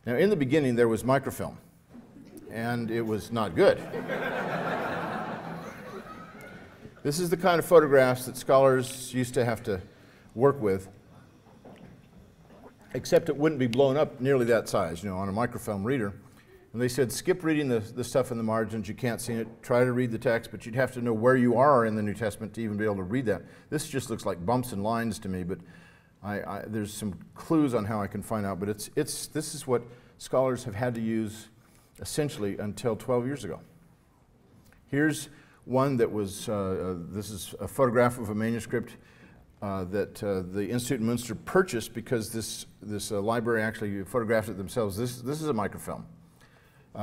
Now, in the beginning, there was microfilm, and it was not good. This is the kind of photographs that scholars used to have to work with, except it wouldn't be blown up nearly that size, you know, on a microfilm reader. And they said, skip reading the stuff in the margins, you can't see it, try to read the text, but you'd have to know where you are in the New Testament to even be able to read that. This just looks like bumps and lines to me, but there's some clues on how I can find out, but this is what scholars have had to use essentially until 12 years ago. Here's one that was, this is a photograph of a manuscript that the Institute in Münster purchased because this library actually photographed it themselves. This is a microfilm. The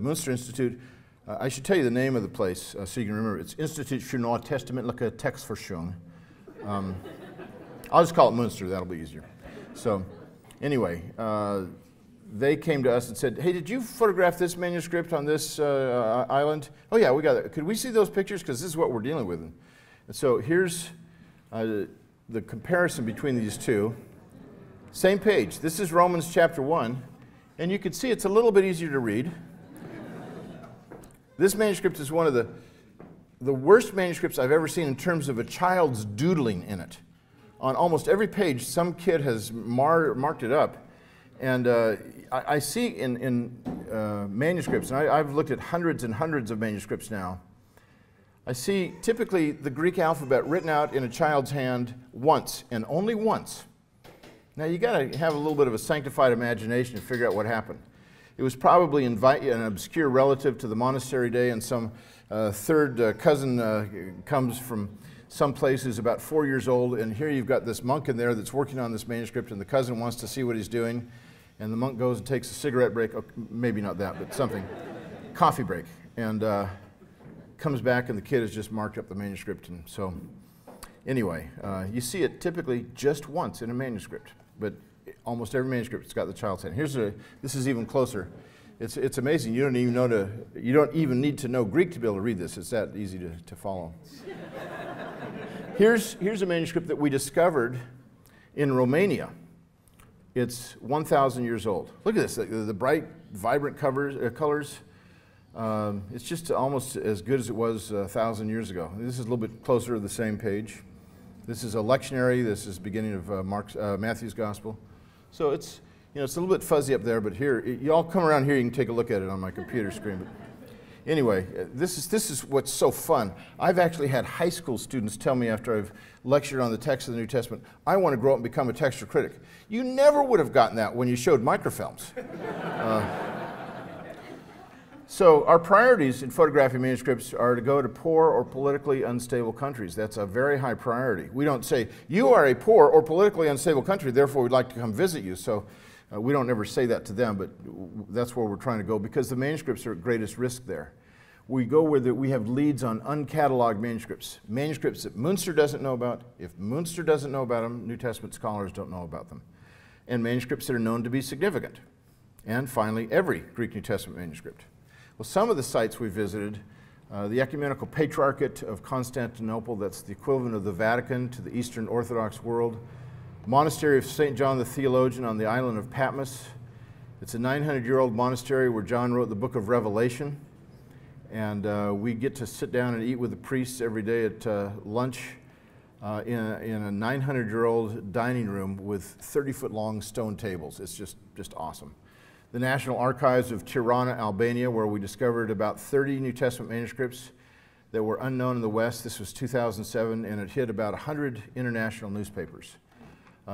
Münster Institute, I should tell you the name of the place so you can remember. It's Institut für Neutestamentliche Textforschung. I'll just call it Münster, that'll be easier. So anyway, they came to us and said, hey, did you photograph this manuscript on this island? Oh yeah, we got it. Could we see those pictures? Because this is what we're dealing with. And so here's the comparison between these two. Same page. This is Romans chapter 1. And you can see it's a little bit easier to read. This manuscript is one of the worst manuscripts I've ever seen in terms of a child's doodling in it. On almost every page, some kid has marked it up. And I see in manuscripts, and I've looked at hundreds and hundreds of manuscripts now, I see typically the Greek alphabet written out in a child's hand once, and only once. Now, you got to have a little bit of a sanctified imagination to figure out what happened. It was probably an obscure relative to the monastery day, and some third cousin comes from some place who's about 4 years old, and here you've got this monk in there that's working on this manuscript, and the cousin wants to see what he's doing, and the monk goes and takes a cigarette break, oh, maybe not that, but something, coffee break, and comes back, and the kid has just marked up the manuscript, and so anyway, you see it typically just once in a manuscript. But almost every manuscript's got the child's hand. This is even closer. It's amazing. You don't even need to know Greek to be able to read this. It's that easy to follow. Here's a manuscript that we discovered in Romania. It's 1,000 years old. Look at this. The bright, vibrant colors. It's just almost as good as it was 1,000 years ago. This is a little bit closer to the same page. This is a lectionary. This is the beginning of Matthew's Gospel. So it's, you know, it's a little bit fuzzy up there, but here, y'all come around here, you can take a look at it on my computer screen. But Anyway, this is what's so fun. I've actually had high school students tell me after I've lectured on the text of the New Testament, I want to grow up and become a textual critic. You never would have gotten that when you showed microfilms. So our priorities in photographing manuscripts are to go to poor or politically unstable countries. That's a very high priority. We don't say, you are a poor or politically unstable country, therefore we'd like to come visit you. So we don't ever say that to them, but that's where we're trying to go because the manuscripts are at greatest risk there. We go where we have leads on uncataloged manuscripts. Manuscripts that Münster doesn't know about. If Münster doesn't know about them, New Testament scholars don't know about them. And manuscripts that are known to be significant. And finally, every Greek New Testament manuscript. Well, some of the sites we visited, the Ecumenical Patriarchate of Constantinople, that's the equivalent of the Vatican to the Eastern Orthodox world, Monastery of St. John the Theologian on the island of Patmos. It's a 900-year-old monastery where John wrote the book of Revelation, and we get to sit down and eat with the priests every day at lunch in a 900-year-old dining room with 30-foot-long stone tables. It's just awesome. The National Archives of Tirana, Albania, where we discovered about 30 New Testament manuscripts that were unknown in the West. This was 2007, and it hit about 100 international newspapers.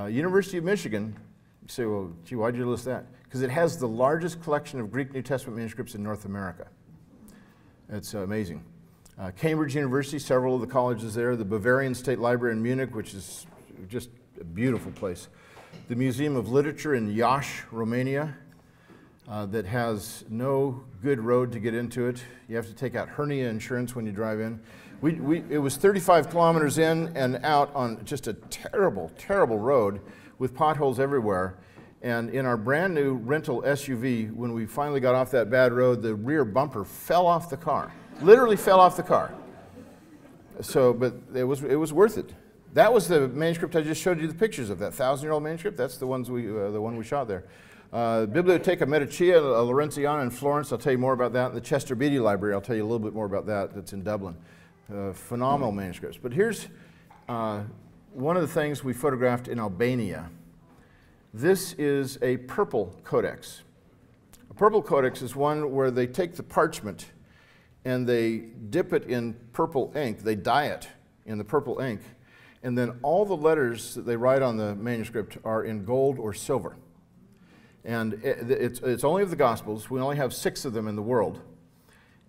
University of Michigan, you say, well, gee, why'd you list that? Because it has the largest collection of Greek New Testament manuscripts in North America. It's amazing. Cambridge University, several of the colleges there, the Bavarian State Library in Munich, which is just a beautiful place. The Museum of Literature in Iași, Romania, that has no good road to get into it. You have to take out hernia insurance when you drive in. It was 35 kilometers in and out on just a terrible, terrible road with potholes everywhere. And in our brand new rental SUV, when we finally got off that bad road, the rear bumper fell off the car. Literally fell off the car. So, but it was worth it. That was the manuscript I just showed you the pictures of, that 1,000-year-old manuscript. That's the one we shot there. Biblioteca Medicea Laurenziana in Florence, I'll tell you more about that. The Chester Beatty Library, I'll tell you a little bit more about that, that's in Dublin. Phenomenal manuscripts. But here's one of the things we photographed in Albania. This is a purple codex. A purple codex is one where they take the parchment and they dip it in purple ink, they dye it in the purple ink, and then all the letters that they write on the manuscript are in gold or silver. And it's only of the Gospels. We only have 6 of them in the world.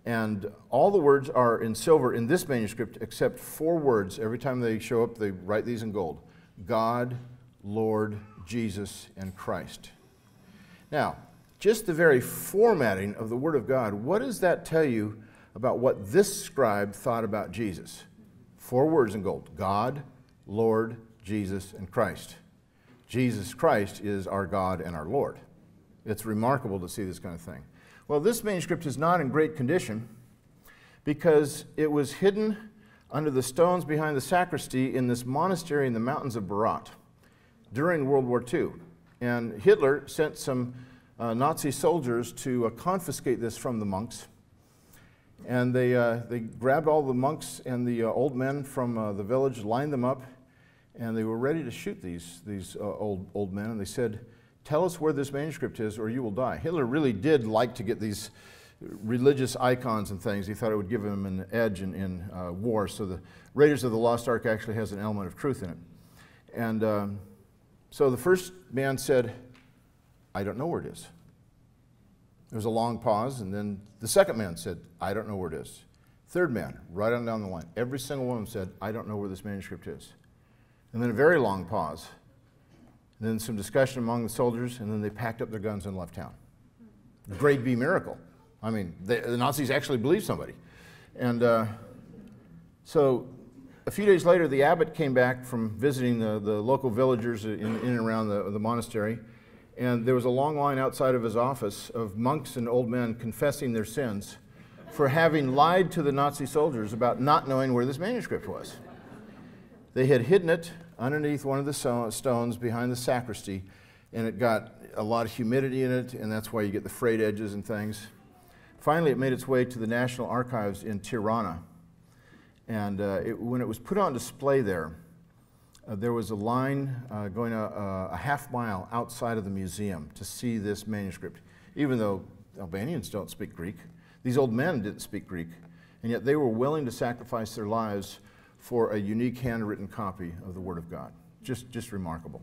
And all the words are in silver in this manuscript, except 4 words. Every time they show up, they write these in gold. God, Lord, Jesus, and Christ. Now, just the very formatting of the Word of God, what does that tell you about what this scribe thought about Jesus? 4 words in gold. God, Lord, Jesus, and Christ. Jesus Christ is our God and our Lord. It's remarkable to see this kind of thing. Well, this manuscript is not in great condition because it was hidden under the stones behind the sacristy in this monastery in the mountains of Barat during World War II. And Hitler sent some Nazi soldiers to confiscate this from the monks. And they grabbed all the monks and the old men from the village, lined them up, and they were ready to shoot these old men, and they said, tell us where this manuscript is or you will die. Hitler really did like to get these religious icons and things. He thought it would give him an edge in war, so the Raiders of the Lost Ark actually has an element of truth in it. And so the first man said, I don't know where it is. There was a long pause, and then the second man said, I don't know where it is. Third man, right on down the line, every single one of them said, I don't know where this manuscript is. And then a very long pause, and then some discussion among the soldiers, and then they packed up their guns and left town. Grade B miracle. I mean, the Nazis actually believed somebody. And so a few days later, the abbot came back from visiting the local villagers in and around the monastery, and there was a long line outside of his office of monks and old men confessing their sins for having lied to the Nazi soldiers about not knowing where this manuscript was. They had hidden it underneath one of the stones behind the sacristy, and it got a lot of humidity in it, and that's why you get the frayed edges and things. Finally, it made its way to the National Archives in Tirana, and when it was put on display there was a line going a half-mile outside of the museum to see this manuscript, even though Albanians don't speak Greek. These old men didn't speak Greek, and yet they were willing to sacrifice their lives for a unique handwritten copy of the Word of God. Just remarkable.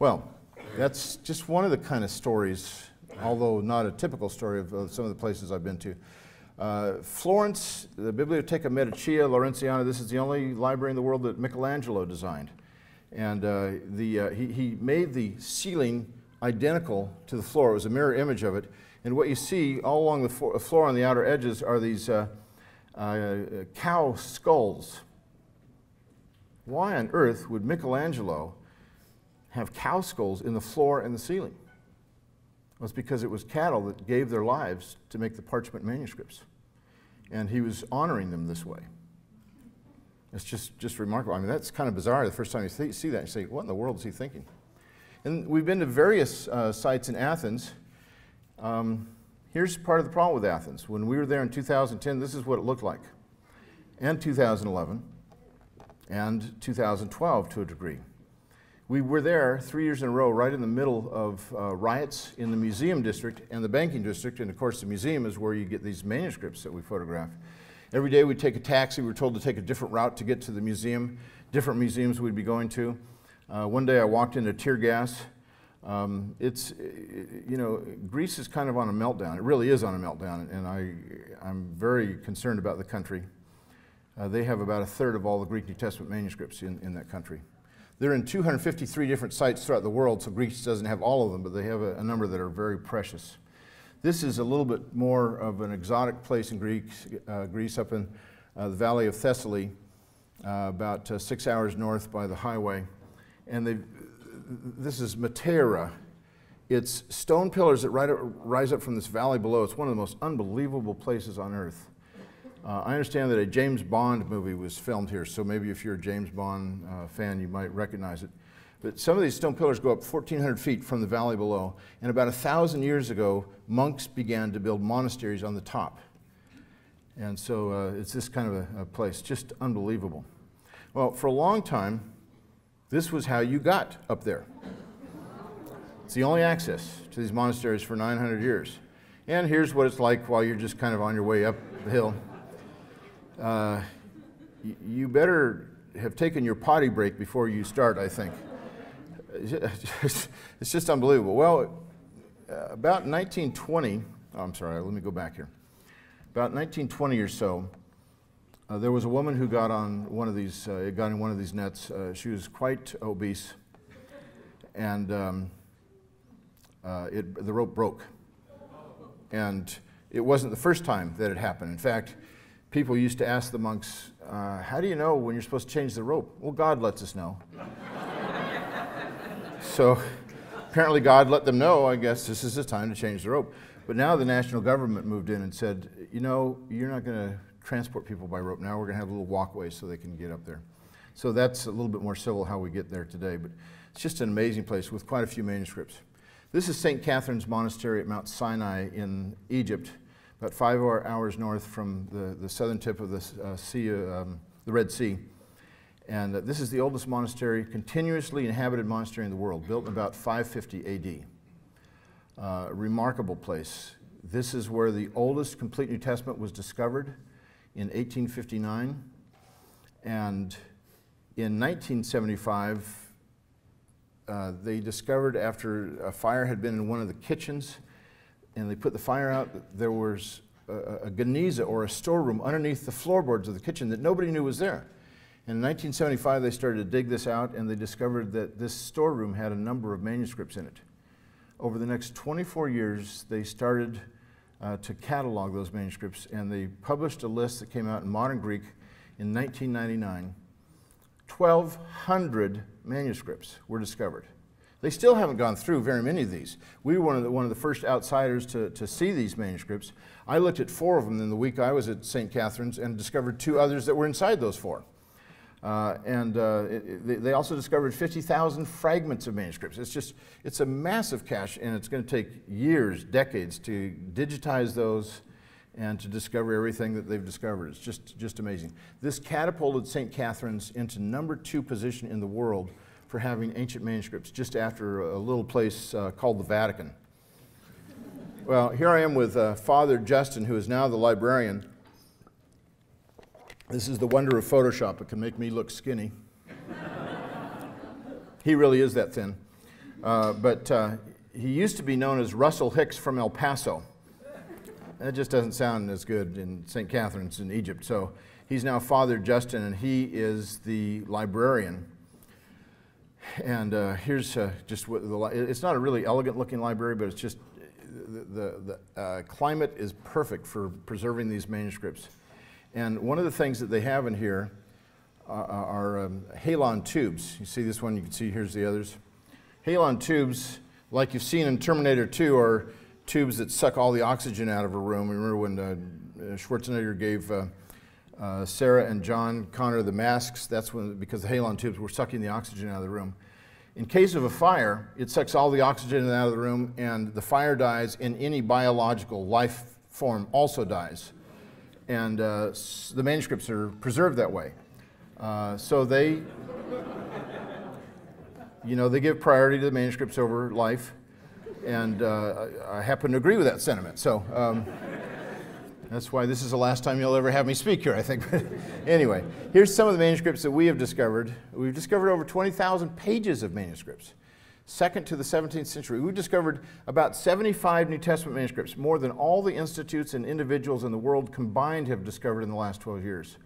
Well, that's just one of the kind of stories, although not a typical story, of some of the places I've been to. Florence, the Biblioteca Medicea Laurenziana, this is the only library in the world that Michelangelo designed. And he made the ceiling identical to the floor. It was a mirror image of it. And what you see all along the floor on the outer edges are these cow skulls. Why on earth would Michelangelo have cow skulls in the floor and the ceiling? Well, it's because it was cattle that gave their lives to make the parchment manuscripts. And he was honoring them this way. It's just remarkable. I mean, that's kind of bizarre the first time you see that. You say, what in the world is he thinking? And we've been to various sites in Athens. Here's part of the problem with Athens. When we were there in 2010, this is what it looked like. And 2011, and 2012 to a degree. We were there 3 years in a row, right in the middle of riots in the museum district and the banking district. And of course, the museum is where you get these manuscripts that we photograph. Every day we'd take a taxi. We were told to take a different route to get to the museum, different museums we'd be going to. One day I walked into tear gas. You know, Greece is kind of on a meltdown. It really is on a meltdown, and I'm very concerned about the country. They have about a third of all the Greek New Testament manuscripts in that country. They're in 253 different sites throughout the world, so Greece doesn't have all of them, but they have a number that are very precious. This is a little bit more of an exotic place in Greece, up in the Valley of Thessaly, about 6 hours north by the highway. And this is Matera. It's stone pillars that rise up from this valley below. It's one of the most unbelievable places on earth. I understand that a James Bond movie was filmed here, so maybe if you're a James Bond fan, you might recognize it. But some of these stone pillars go up 1,400 feet from the valley below, and about 1,000 years ago, monks began to build monasteries on the top. And so it's this kind of a place, just unbelievable. Well, for a long time, this was how you got up there. It's the only access to these monasteries for 900 years. And here's what it's like while you're just kind of on your way up the hill. You better have taken your potty break before you start, I think. It's just unbelievable. Well, about 1920, oh, I'm sorry, let me go back here. About 1920 or so, there was a woman who got on one of these, got in one of these nets. She was quite obese, and the rope broke. And it wasn't the first time that it happened. In fact, people used to ask the monks, how do you know when you're supposed to change the rope? Well, God lets us know. So apparently God let them know, I guess, this is the time to change the rope. But now the national government moved in and said, you know, you're not going to transport people by rope now. We're going to have a little walkway so they can get up there. So that's a little bit more civil how we get there today. But it's just an amazing place with quite a few manuscripts. This is St. Catherine's Monastery at Mount Sinai in Egypt, about 5 hours north from the southern tip of the, the Red Sea. And this is the oldest monastery, continuously inhabited monastery in the world, built in about 550 AD. Remarkable place. This is where the oldest complete New Testament was discovered in 1859. And in 1975, they discovered, after a fire had been in one of the kitchens, and they put the fire out, there was a geniza, or a storeroom, underneath the floorboards of the kitchen that nobody knew was there. And in 1975, they started to dig this out, and they discovered that this storeroom had a number of manuscripts in it. Over the next 24 years, they started to catalog those manuscripts, and they published a list that came out in Modern Greek in 1999. 1,200 manuscripts were discovered. They still haven't gone through very many of these. We were one of the first outsiders to see these manuscripts. I looked at 4 of them in the week I was at St. Catherine's and discovered 2 others that were inside those 4. They also discovered 50,000 fragments of manuscripts. It's a massive cache, and it's going to take years, decades, to digitize those and to discover everything that they've discovered. It's just amazing. This catapulted St. Catherine's into #2 position in the world for having ancient manuscripts, just after a little place called the Vatican. Well, here I am with Father Justin, who is now the librarian. This is the wonder of Photoshop. It can make me look skinny. He really is that thin. But he used to be known as Russell Hicks from El Paso. And it just doesn't sound as good in St. Catherine's in Egypt. So he's now Father Justin, and he is the librarian. And here's just what the it's not a really elegant looking library, but it's just the climate is perfect for preserving these manuscripts. And one of the things that they have in here are halon tubes. You see this one, you can see here's the others. Halon tubes, like you've seen in Terminator 2, are tubes that suck all the oxygen out of a room. Remember when Schwarzenegger gave Sarah and John Connor the masks? That's when, because the halon tubes were sucking the oxygen out of the room. In case of a fire, it sucks all the oxygen out of the room, and the fire dies, and any biological life form also dies. And the manuscripts are preserved that way. So they, you know, they give priority to the manuscripts over life, and I happen to agree with that sentiment. So that's why this is the last time you'll ever have me speak here, I think. Anyway, here's some of the manuscripts that we have discovered. We've discovered over 20,000 pages of manuscripts, second to the 17th century. We've discovered about 75 New Testament manuscripts, more than all the institutes and individuals in the world combined have discovered in the last 12 years.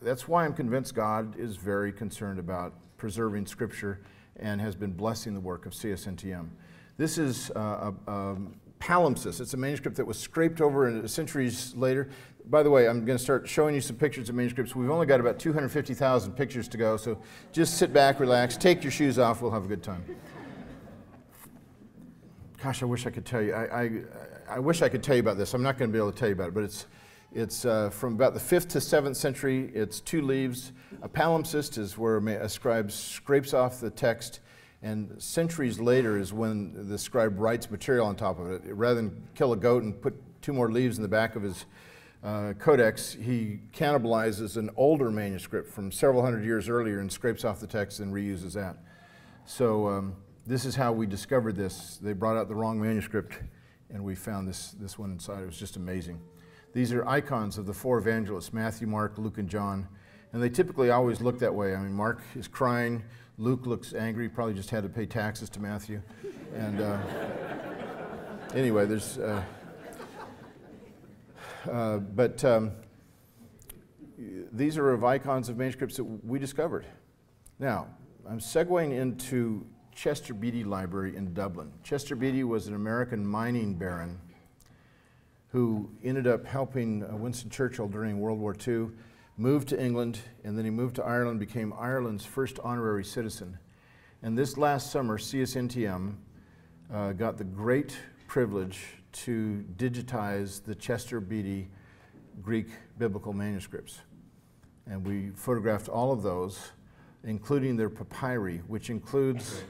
That's why I'm convinced God is very concerned about preserving Scripture and has been blessing the work of CSNTM. This is a palimpsest. It's a manuscript that was scraped over centuries later. By the way, I'm going to start showing you some pictures of manuscripts. We've only got about 250,000 pictures to go, so just sit back, relax, take your shoes off, we'll have a good time. Gosh, I wish I could tell you. I wish I could tell you about this. I'm not going to be able to tell you about it, but it's from about the 5th to 7th century. It's two leaves. A palimpsest is where a scribe scrapes off the text, and centuries later is when the scribe writes material on top of it. Rather than kill a goat and put two more leaves in the back of his codex, he cannibalizes an older manuscript from several hundred years earlier and scrapes off the text and reuses that. So this is how we discovered this. They brought out the wrong manuscript, and we found this one inside. It was just amazing. These are icons of the four evangelists, Matthew, Mark, Luke, and John. And they typically always look that way. I mean, Mark is crying. Luke looks angry. Probably just had to pay taxes to Matthew. And anyway, there's... these are of icons of manuscripts that we discovered. Now, I'm segueing into Chester Beatty Library in Dublin. Chester Beatty was an American mining baron who ended up helping Winston Churchill during World War II, moved to England, and then he moved to Ireland, became Ireland's first honorary citizen. And this last summer, CSNTM got the great privilege to digitize the Chester Beatty Greek biblical manuscripts. And we photographed all of those, including their papyri, which includes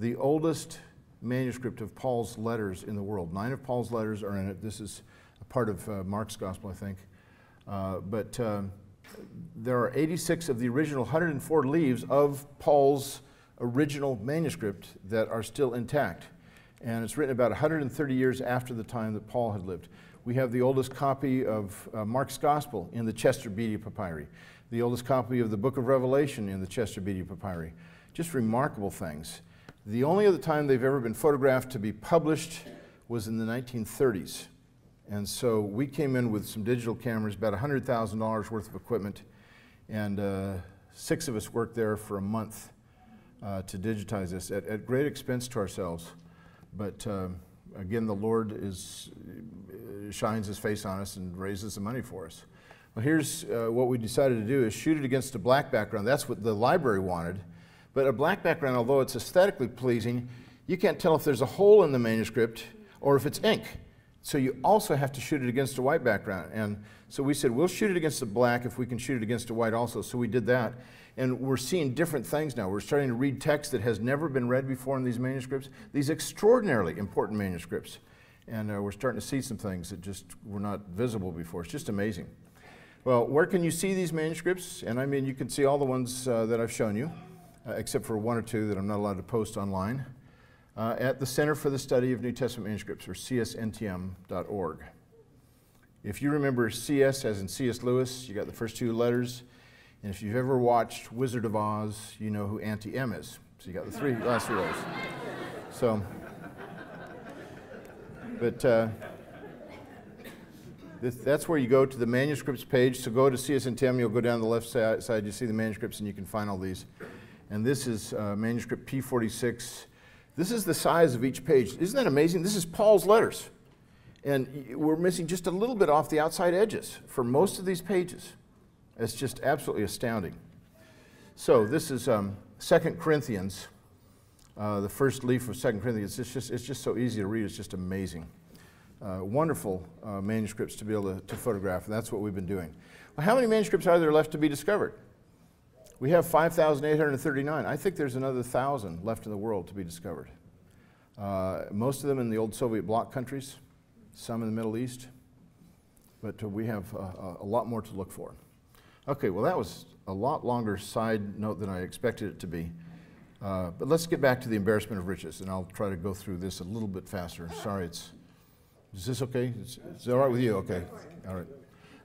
the oldest manuscript of Paul's letters in the world. 9 of Paul's letters are in it. This is a part of Mark's gospel, I think. There are 86 of the original 104 leaves of Paul's original manuscript that are still intact. And it's written about 130 years after the time that Paul had lived. We have the oldest copy of Mark's Gospel in the Chester Beatty Papyri, the oldest copy of the Book of Revelation in the Chester Beatty Papyri. Just remarkable things. The only other time they've ever been photographed to be published was in the 1930s. And so we came in with some digital cameras, about $100,000 worth of equipment, and 6 of us worked there for a month to digitize this at great expense to ourselves. But again, the Lord shines His face on us and raises the money for us. Well, here's what we decided to do is shoot it against a black background. That's what the library wanted. But a black background, although it's aesthetically pleasing, you can't tell if there's a hole in the manuscript or if it's ink. So you also have to shoot it against a white background. And so we said, we'll shoot it against the black if we can shoot it against a white also. So we did that. And we're seeing different things now. We're starting to read text that has never been read before in these manuscripts, these extraordinarily important manuscripts. And we're starting to see some things that just were not visible before. It's just amazing. Well, where can you see these manuscripts? And I mean, you can see all the ones that I've shown you, except for one or two that I'm not allowed to post online. at the Center for the Study of New Testament Manuscripts, or csntm.org. If you remember CS as in C.S. Lewis, you got the first two letters. And if you've ever watched Wizard of Oz, you know who Auntie M is. So you got the three last three letters. So, but that's where you go to the manuscripts page. So go to CSNTM, you'll go down the left side, you see the manuscripts, and you can find all these. And this is manuscript P46. This is the size of each page. Isn't that amazing? This is Paul's letters. And we're missing just a little bit off the outside edges for most of these pages. It's just absolutely astounding. So this is 2 Corinthians, the first leaf of 2 Corinthians. It's just so easy to read. It's just amazing. Wonderful manuscripts to be able to photograph, and that's what we've been doing. Well, how many manuscripts are there left to be discovered? We have 5,839. I think there's another 1,000 left in the world to be discovered. Most of them in the old Soviet bloc countries, some in the Middle East, but we have a lot more to look for. Okay, well that was a lot longer side note than I expected it to be, but let's get back to the embarrassment of riches, and I'll try to go through this a little bit faster. Sorry, is this okay? Is it all right with you? Okay, all right.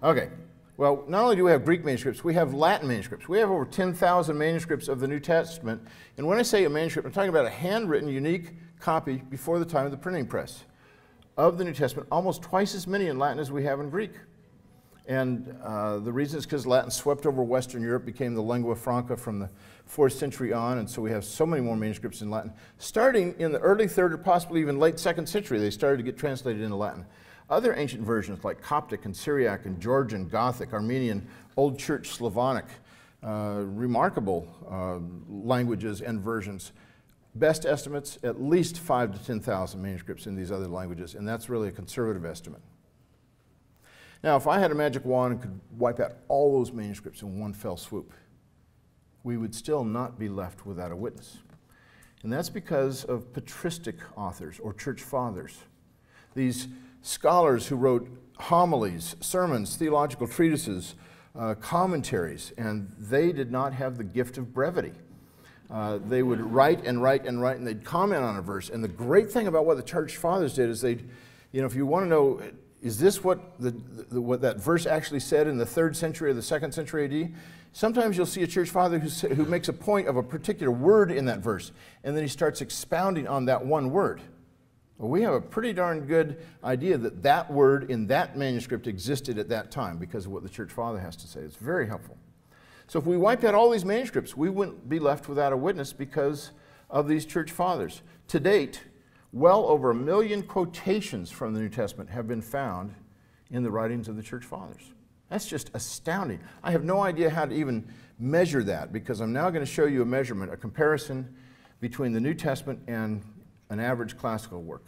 Okay, well not only do we have Greek manuscripts, we have Latin manuscripts. We have over 10,000 manuscripts of the New Testament, and when I say a manuscript, I'm talking about a handwritten, unique copy before the time of the printing press of the New Testament, almost twice as many in Latin as we have in Greek. And the reason is because Latin swept over Western Europe, became the lingua franca from the 4th century on, and so we have so many more manuscripts in Latin. Starting in the early 3rd or possibly even late 2nd century, they started to get translated into Latin. Other ancient versions like Coptic and Syriac and Georgian, Gothic, Armenian, Old Church Slavonic, remarkable languages and versions. Best estimates, at least 5,000 to 10,000 manuscripts in these other languages, and that's really a conservative estimate. Now, if I had a magic wand and could wipe out all those manuscripts in one fell swoop, we would still not be left without a witness. And that's because of patristic authors or church fathers. These scholars who wrote homilies, sermons, theological treatises, commentaries, and they did not have the gift of brevity. They would write and write and write, and they'd comment on a verse. And the great thing about what the church fathers did is they'd, you know, if you want to know, is this what what that verse actually said in the 3rd century or the 2nd century AD? Sometimes you'll see a church father who makes a point of a particular word in that verse, and then he starts expounding on that one word. Well, we have a pretty darn good idea that that word in that manuscript existed at that time because of what the church father has to say. It's very helpful. So if we wiped out all these manuscripts, we wouldn't be left without a witness because of these church fathers. To date, well over 1 million quotations from the New Testament have been found in the writings of the church fathers. That's just astounding. I have no idea how to even measure that because I'm now going to show you a measurement, a comparison between the New Testament and an average classical work.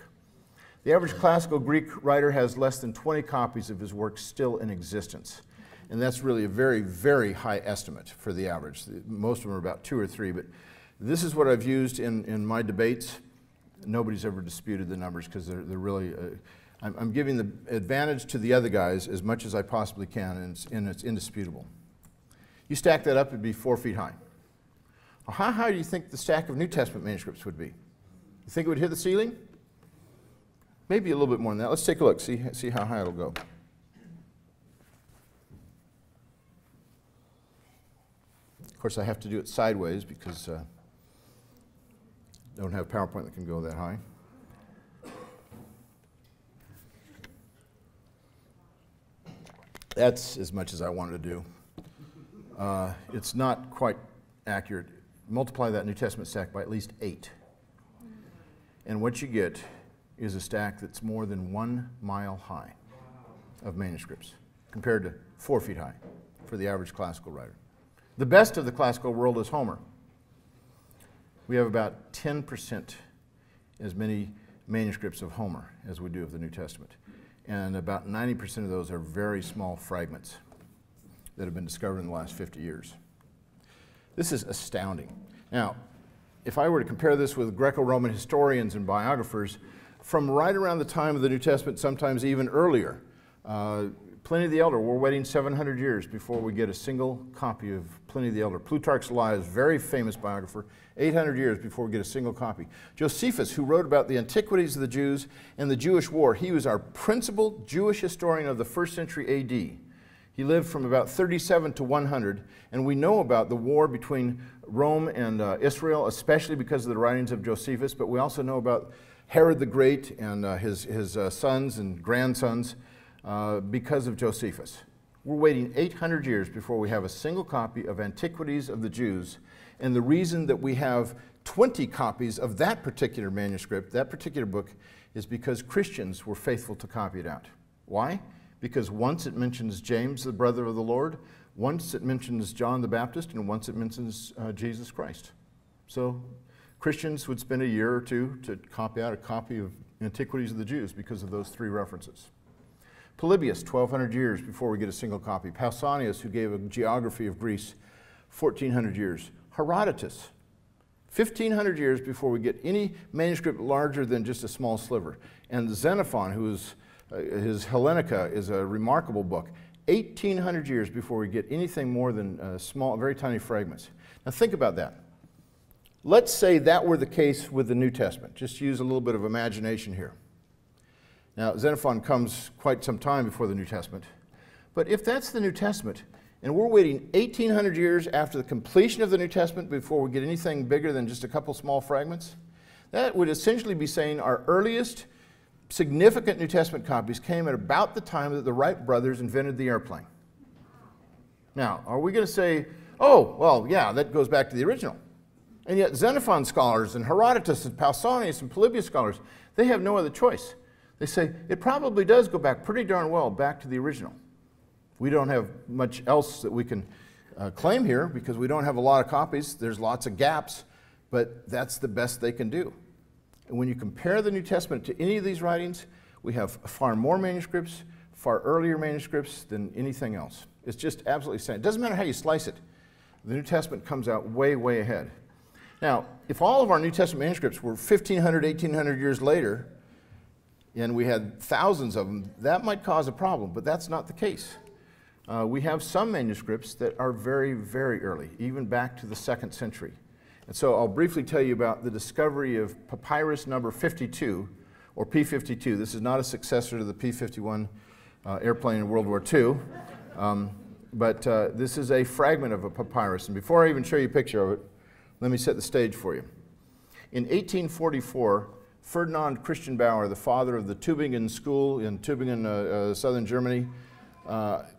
The average classical Greek writer has less than 20 copies of his work still in existence. And that's really a very, very high estimate for the average. Most of them are about 2 or 3, but this is what I've used in my debates. Nobody's ever disputed the numbers because they're really, I'm giving the advantage to the other guys as much as I possibly can, and it's indisputable. You stack that up, it'd be 4 feet high. Well, how high do you think the stack of New Testament manuscripts would be? You think it would hit the ceiling? Maybe a little bit more than that. Let's take a look, see how high it'll go. Of course, I have to do it sideways because don't have PowerPoint that can go that high. That's as much as I wanted to do. It's not quite accurate. Multiply that New Testament stack by at least 8. And what you get is a stack that's more than 1 mile high of manuscripts compared to 4 feet high for the average classical writer. The best of the classical world is Homer. We have about 10% as many manuscripts of Homer as we do of the New Testament. And about 90% of those are very small fragments that have been discovered in the last 50 years. This is astounding. Now, if I were to compare this with Greco-Roman historians and biographers, from right around the time of the New Testament, sometimes even earlier, Pliny the Elder, we're waiting 700 years before we get a single copy of Pliny the Elder. Plutarch's Lives, very famous biographer, 800 years before we get a single copy. Josephus, who wrote about the antiquities of the Jews and the Jewish war, he was our principal Jewish historian of the 1st century AD. He lived from about 37 to 100, and we know about the war between Rome and Israel, especially because of the writings of Josephus, but we also know about Herod the Great and his sons and grandsons, because of Josephus. We're waiting 800 years before we have a single copy of Antiquities of the Jews, and the reason that we have 20 copies of that particular manuscript, that particular book, is because Christians were faithful to copy it out. Why? Because once it mentions James, the brother of the Lord, once it mentions John the Baptist, and once it mentions Jesus Christ. So Christians would spend a year or two to copy out a copy of Antiquities of the Jews because of those three references. Polybius, 1,200 years before we get a single copy. Pausanias, who gave a geography of Greece, 1,400 years. Herodotus, 1,500 years before we get any manuscript larger than just a small sliver. And Xenophon, who is, his Hellenica is a remarkable book, 1,800 years before we get anything more than small, very tiny fragments. Now think about that. Let's say that were the case with the New Testament. Just use a little bit of imagination here. Now, Xenophon comes quite some time before the New Testament, but if that's the New Testament, and we're waiting 1,800 years after the completion of the New Testament before we get anything bigger than just a couple small fragments, that would essentially be saying our earliest significant New Testament copies came at about the time that the Wright brothers invented the airplane. Now, are we going to say, oh, well, yeah, that goes back to the original? And yet Xenophon scholars and Herodotus and Pausanias and Polybius scholars, they have no other choice. They say it probably does go back pretty darn well back to the original. We don't have much else that we can claim here because we don't have a lot of copies. There's lots of gaps, but that's the best they can do. And when you compare the New Testament to any of these writings, we have far more manuscripts, far earlier manuscripts than anything else. It's just absolutely insane. It doesn't matter how you slice it. The New Testament comes out way, way ahead. Now, if all of our New Testament manuscripts were 1,500, 1,800 years later, and we had thousands of them, that might cause a problem, but that's not the case. We have some manuscripts that are very, very early, even back to the 2nd century. And so I'll briefly tell you about the discovery of Papyrus number 52, or P52. This is not a successor to the P-51 airplane in World War II, but this is a fragment of a papyrus. And before I even show you a picture of it, let me set the stage for you. In 1844, Ferdinand Christian Bauer, the father of the Tübingen school in Tübingen, southern Germany,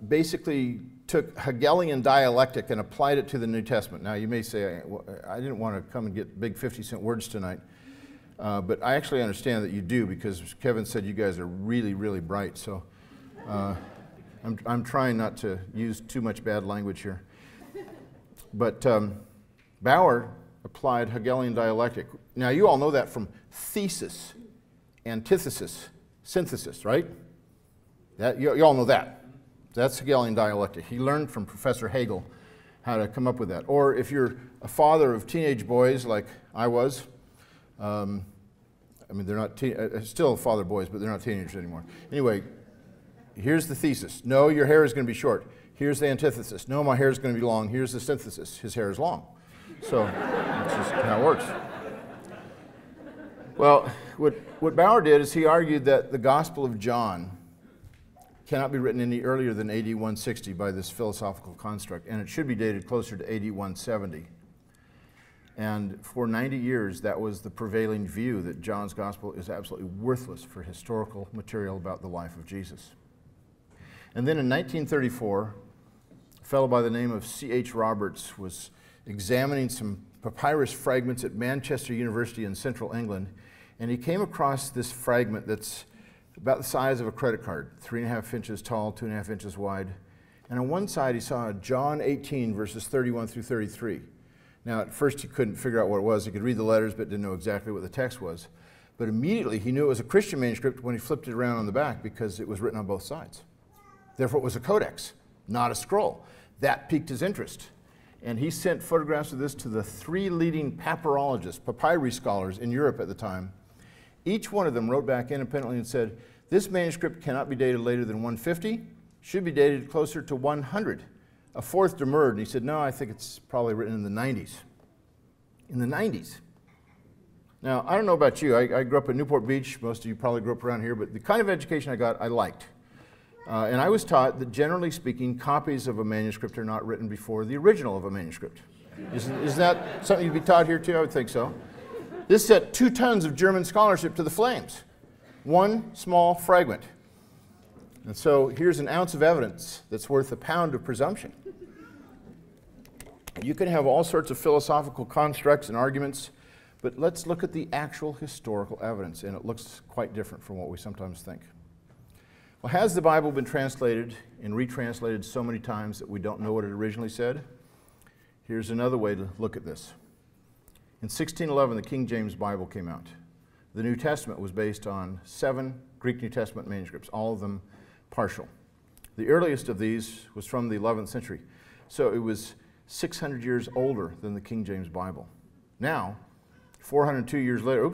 basically took Hegelian dialectic and applied it to the New Testament. Now you may say, I didn't want to come and get big 50-cent words tonight, but I actually understand that you do because Kevin said you guys are really, really bright, so I'm trying not to use too much bad language here. But Bauer applied Hegelian dialectic. Now you all know that from thesis, antithesis, synthesis, right? That, you all know that. That's Hegelian dialectic. He learned from Professor Hegel how to come up with that. Or if you're a father of teenage boys like I was, I mean they're not, still father boys, but they're not teenagers anymore. Anyway, here's the thesis. No, your hair is going to be short. Here's the antithesis. No, my hair is going to be long. Here's the synthesis. His hair is long. So that's just how it works. Well, what Bauer did is he argued that the Gospel of John cannot be written any earlier than AD 160 by this philosophical construct, and it should be dated closer to AD 170. And for 90 years, that was the prevailing view, that John's Gospel is absolutely worthless for historical material about the life of Jesus. And then in 1934, a fellow by the name of C.H. Roberts was examining some papyrus fragments at Manchester University in central England, and he came across this fragment that's about the size of a credit card, 3.5 inches tall, 2.5 inches wide. And on one side he saw John 18 verses 31 through 33. Now at first he couldn't figure out what it was. He could read the letters but didn't know exactly what the text was. But immediately he knew it was a Christian manuscript when he flipped it around on the back because it was written on both sides. Therefore it was a codex, not a scroll. That piqued his interest. And he sent photographs of this to the three leading papyrologists, papyri scholars in Europe at the time. Each one of them wrote back independently and said, this manuscript cannot be dated later than 150, should be dated closer to 100. A fourth demurred, and he said, no, I think it's probably written in the 90s. In the 90s. Now, I don't know about you. I grew up in Newport Beach. Most of you probably grew up around here, but the kind of education I got, I liked. And I was taught that, generally speaking, copies of a manuscript are not written before the original of a manuscript. Is that something you'd be taught here, too? I would think so. This set 2 tons of German scholarship to the flames. One small fragment. And so here's an ounce of evidence that's worth a pound of presumption. You can have all sorts of philosophical constructs and arguments, but let's look at the actual historical evidence, and it looks quite different from what we sometimes think. Well, has the Bible been translated and retranslated so many times that we don't know what it originally said? Here's another way to look at this. In 1611, the King James Bible came out. The New Testament was based on 7 Greek New Testament manuscripts, all of them partial. The earliest of these was from the 11th century, so it was 600 years older than the King James Bible. Now, 403 years later,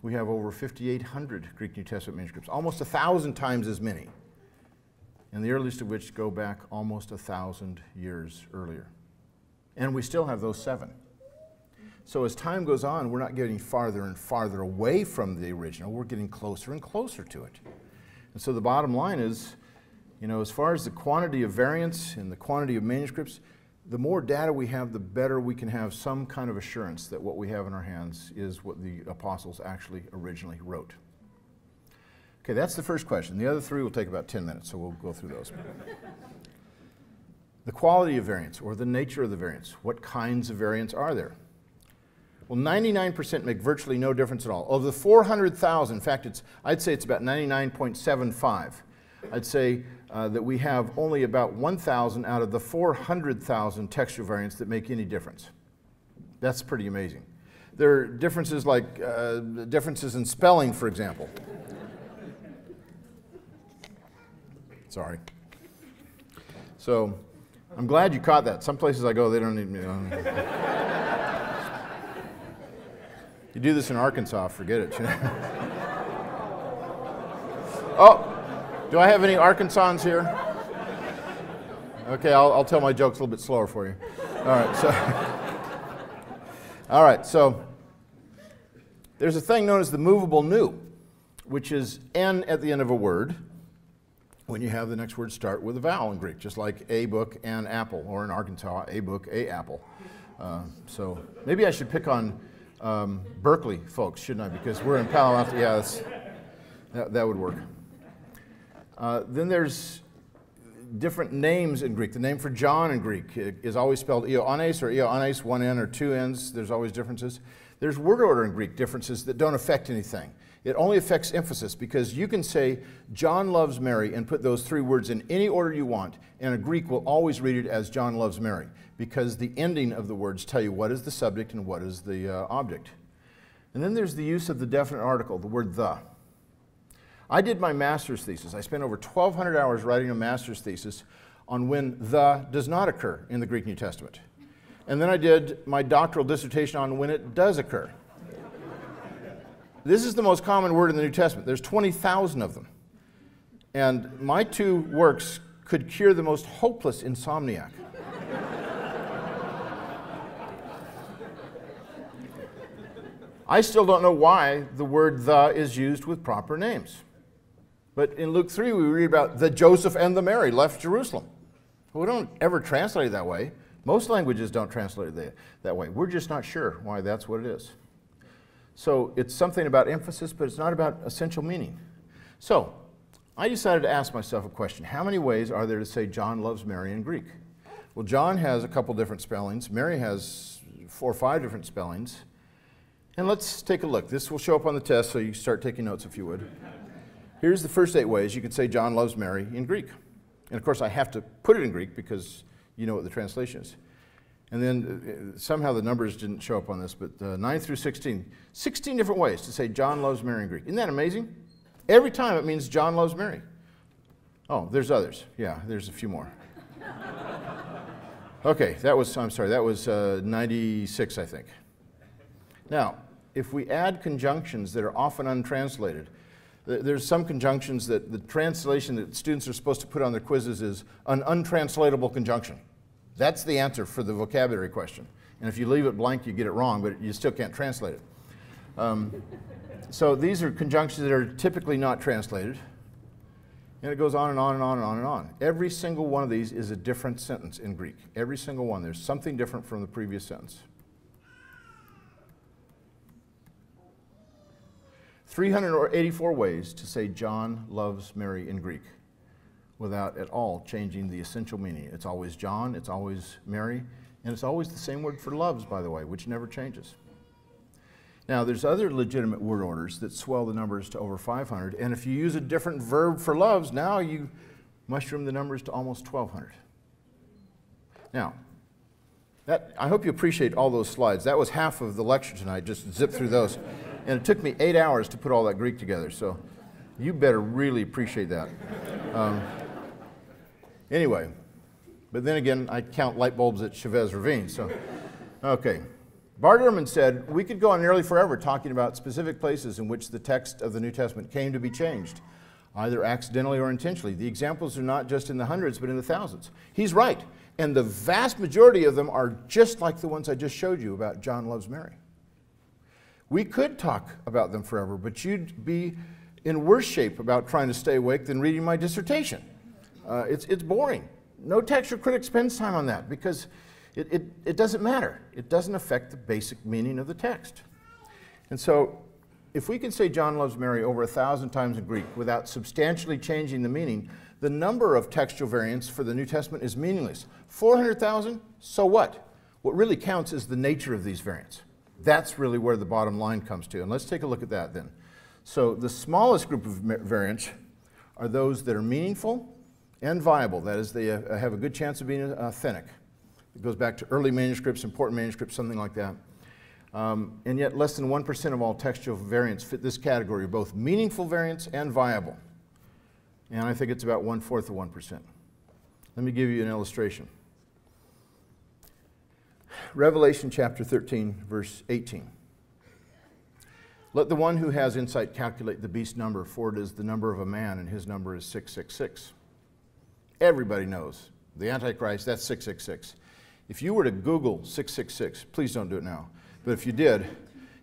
we have over 5,800 Greek New Testament manuscripts, almost 1,000 times as many, and the earliest of which go back almost 1,000 years earlier. And we still have those 7. So as time goes on, we're not getting farther and farther away from the original. We're getting closer and closer to it. And so the bottom line is, you know, as far as the quantity of variants and the quantity of manuscripts, the more data we have, the better we can have some kind of assurance that what we have in our hands is what the apostles actually originally wrote. Okay, that's the first question. The other three will take about 10 minutes, so we'll go through those. The quality of variants, or the nature of the variants. What kinds of variants are there? Well, 99% make virtually no difference at all. Of the 400,000, in fact, I'd say it's about 99.75. I'd say that we have only about 1,000 out of the 400,000 textual variants that make any difference. That's pretty amazing. There are differences like differences in spelling, for example. Sorry. So I'm glad you caught that. Some places I go, they don't need me. You do this in Arkansas, forget it. Oh, do I have any Arkansans here? Okay, I'll tell my jokes a little bit slower for you. All right, so there's a thing known as the movable new, which is N at the end of a word, when you have the next word start with a vowel in Greek, just like a book and apple, or in Arkansas, a book, a apple. So maybe I should pick on Berkeley folks, shouldn't I? Because we're in Palo Alto. Yeah, that would work. Then there's different names in Greek. The name for John in Greek is always spelled Ioannes or Ioannes, one N or two Ns. There's always differences. There's word order in Greek differences that don't affect anything. It only affects emphasis, because you can say John loves Mary and put those 3 words in any order you want, and a Greek will always read it as John loves Mary, because the ending of the words tell you what is the subject and what is the object. And then there's the use of the definite article, the word the. I did my master's thesis. I spent over 1,200 hours writing a master's thesis on when the does not occur in the Greek New Testament. And then I did my doctoral dissertation on when it does occur. This is the most common word in the New Testament. There's 20,000 of them. And my 2 works could cure the most hopeless insomniac. I still don't know why the word the is used with proper names. But in Luke 3, we read about the Joseph and the Mary left Jerusalem. Well, we don't ever translate it that way. Most languages don't translate it that way. We're just not sure why that's what it is. So it's something about emphasis, but it's not about essential meaning. So I decided to ask myself a question. How many ways are there to say John loves Mary in Greek? Well, John has a couple different spellings. Mary has 4 or 5 different spellings. And let's take a look. This will show up on the test, so you start taking notes if you would. Here's the first 8 ways you could say John loves Mary in Greek. And of course, I have to put it in Greek because you know what the translation is. And then somehow the numbers didn't show up on this, but 9 through 16. 16 different ways to say John loves Mary in Greek. Isn't that amazing? Every time it means John loves Mary. Oh, there's others. Yeah, there's a few more. Okay, that was 96, I think. Now, if we add conjunctions that are often untranslated, There's some conjunctions that the translation that students are supposed to put on their quizzes is an untranslatable conjunction. That's the answer for the vocabulary question. And if you leave it blank, you get it wrong, but you still can't translate it. So these are conjunctions that are typically not translated. And it goes on and on and on and on and on. Every single one of these is a different sentence in Greek. Every single one. There's something different from the previous sentence. 384 ways to say John loves Mary in Greek without at all changing the essential meaning. It's always John, it's always Mary, and it's always the same word for loves, by the way, which never changes. Now, there's other legitimate word orders that swell the numbers to over 500, and if you use a different verb for loves, now you mushroom the numbers to almost 1,200. Now, I hope you appreciate all those slides. That was half of the lecture tonight, just zip through those. And it took me 8 hours to put all that Greek together, so you better really appreciate that. Anyway, but then again, I count light bulbs at Chavez Ravine, so, okay. Bart Ehrman said, we could go on nearly forever talking about specific places in which the text of the New Testament came to be changed, either accidentally or intentionally. The examples are not just in the hundreds, but in the thousands. He's right, and the vast majority of them are just like the ones I just showed you about John loves Mary. We could talk about them forever, but you'd be in worse shape about trying to stay awake than reading my dissertation. It's boring. No textual critic spends time on that because it doesn't matter. It doesn't affect the basic meaning of the text. And so, if we can say John loves Mary over 1,000 times in Greek without substantially changing the meaning, the number of textual variants for the New Testament is meaningless. 400,000? So what? What really counts is the nature of these variants. That's really where the bottom line comes to. And let's take a look at that then. So, the smallest group of variants are those that are meaningful and viable. That is, they have a good chance of being authentic. It goes back to early manuscripts, important manuscripts, something like that. And yet less than 1% of all textual variants fit this category of both meaningful variants and viable. And I think it's about 1/4 of 1%. Let me give you an illustration. Revelation chapter 13, verse 18. Let the one who has insight calculate the beast's number, for it is the number of a man, and his number is 666. Everybody knows. The Antichrist, that's 666. If you were to Google 666, please don't do it now, but if you did,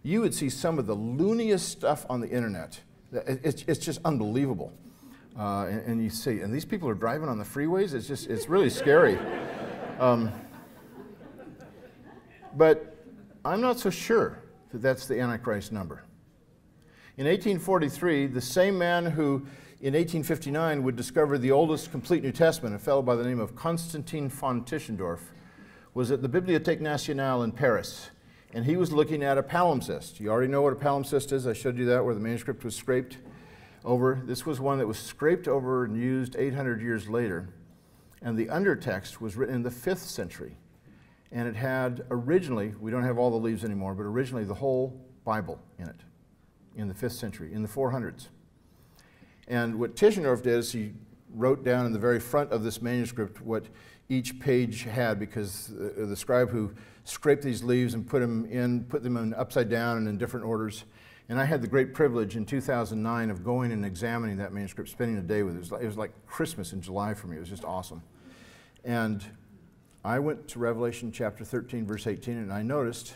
you would see some of the looniest stuff on the internet. It's just unbelievable. And you see, and these people are driving on the freeways, it's really scary. But I'm not so sure that that's the Antichrist number. In 1843, the same man who in 1859 would discover the oldest complete New Testament, a fellow by the name of Constantine von Tischendorf, was at the Biblioteca Nationale in Paris, and he was looking at a palimpsest. You already know what a palimpsest is. I showed you that, where the manuscript was scraped over. This was one that was scraped over and used 800 years later, and the undertext was written in the 5th century, and it had originally, we don't have all the leaves anymore, but originally the whole Bible in it, in the 5th century, in the 400s. And what Tischendorf did is he wrote down in the very front of this manuscript what each page had, because the scribe who scraped these leaves and put them in upside down and in different orders. And I had the great privilege in 2009 of going and examining that manuscript, spending a day with it. It was like Christmas in July for me. It was just awesome. And I went to Revelation chapter 13, verse 18, and I noticed,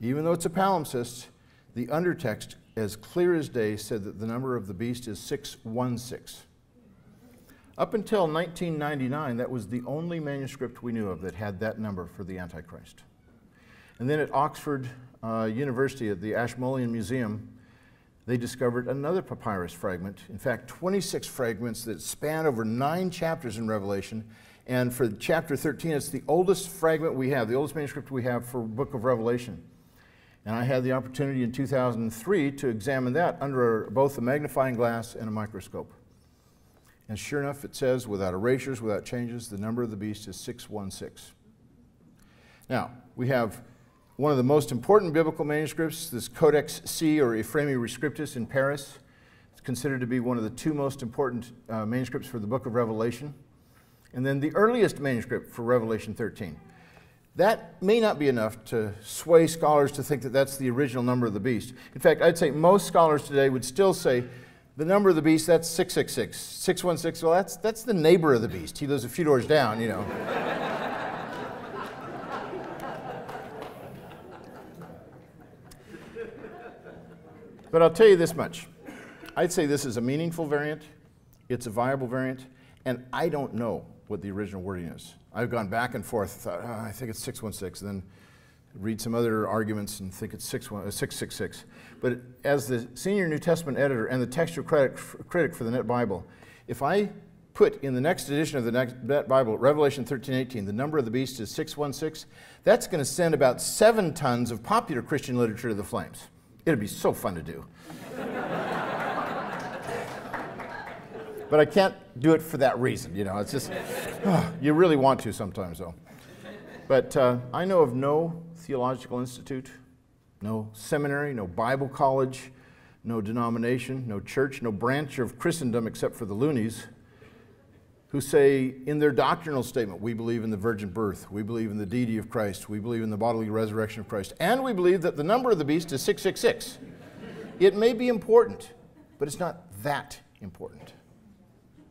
even though it's a palimpsest, the undertext, as clear as day, said that the number of the beast is 616. Up until 1999, that was the only manuscript we knew of that had that number for the Antichrist. And then at Oxford University, at the Ashmolean Museum, they discovered another papyrus fragment. In fact, 26 fragments that span over 9 chapters in Revelation. And for chapter 13, it's the oldest fragment we have, the oldest manuscript we have for the book of Revelation. And I had the opportunity in 2003 to examine that under both a magnifying glass and a microscope. And sure enough, it says, without erasures, without changes, the number of the beast is 616. Now, we have one of the most important biblical manuscripts, this Codex C, or Ephraemi Rescriptus in Paris. It's considered to be one of the 2 most important manuscripts for the book of Revelation. And then the earliest manuscript for Revelation 13. That may not be enough to sway scholars to think that that's the original number of the beast. In fact, I'd say most scholars today would still say The number of the beast, that's 666. 616, well, that's the neighbor of the beast. He lives a few doors down, you know. But I'll tell you this much. I'd say this is a meaningful variant. It's a viable variant. And I don't know what the original wording is. I've gone back and forth and thought, oh, I think it's 616. And then read some other arguments and think it's 666. But as the senior New Testament editor and the textual critic for the NET Bible, if I put in the next edition of the NET Bible, Revelation 13:18, the number of the beast is 616, that's going to send about 7 tons of popular Christian literature to the flames. It'd be so fun to do. But I can't do it for that reason, you know. It's just, you really want to sometimes, though. But I know of no theological institute, no seminary, no Bible college, no denomination, no church, no branch of Christendom except for the loonies, who say in their doctrinal statement, we believe in the virgin birth, we believe in the deity of Christ, we believe in the bodily resurrection of Christ, and we believe that the number of the beast is 666. It may be important, but it's not that important.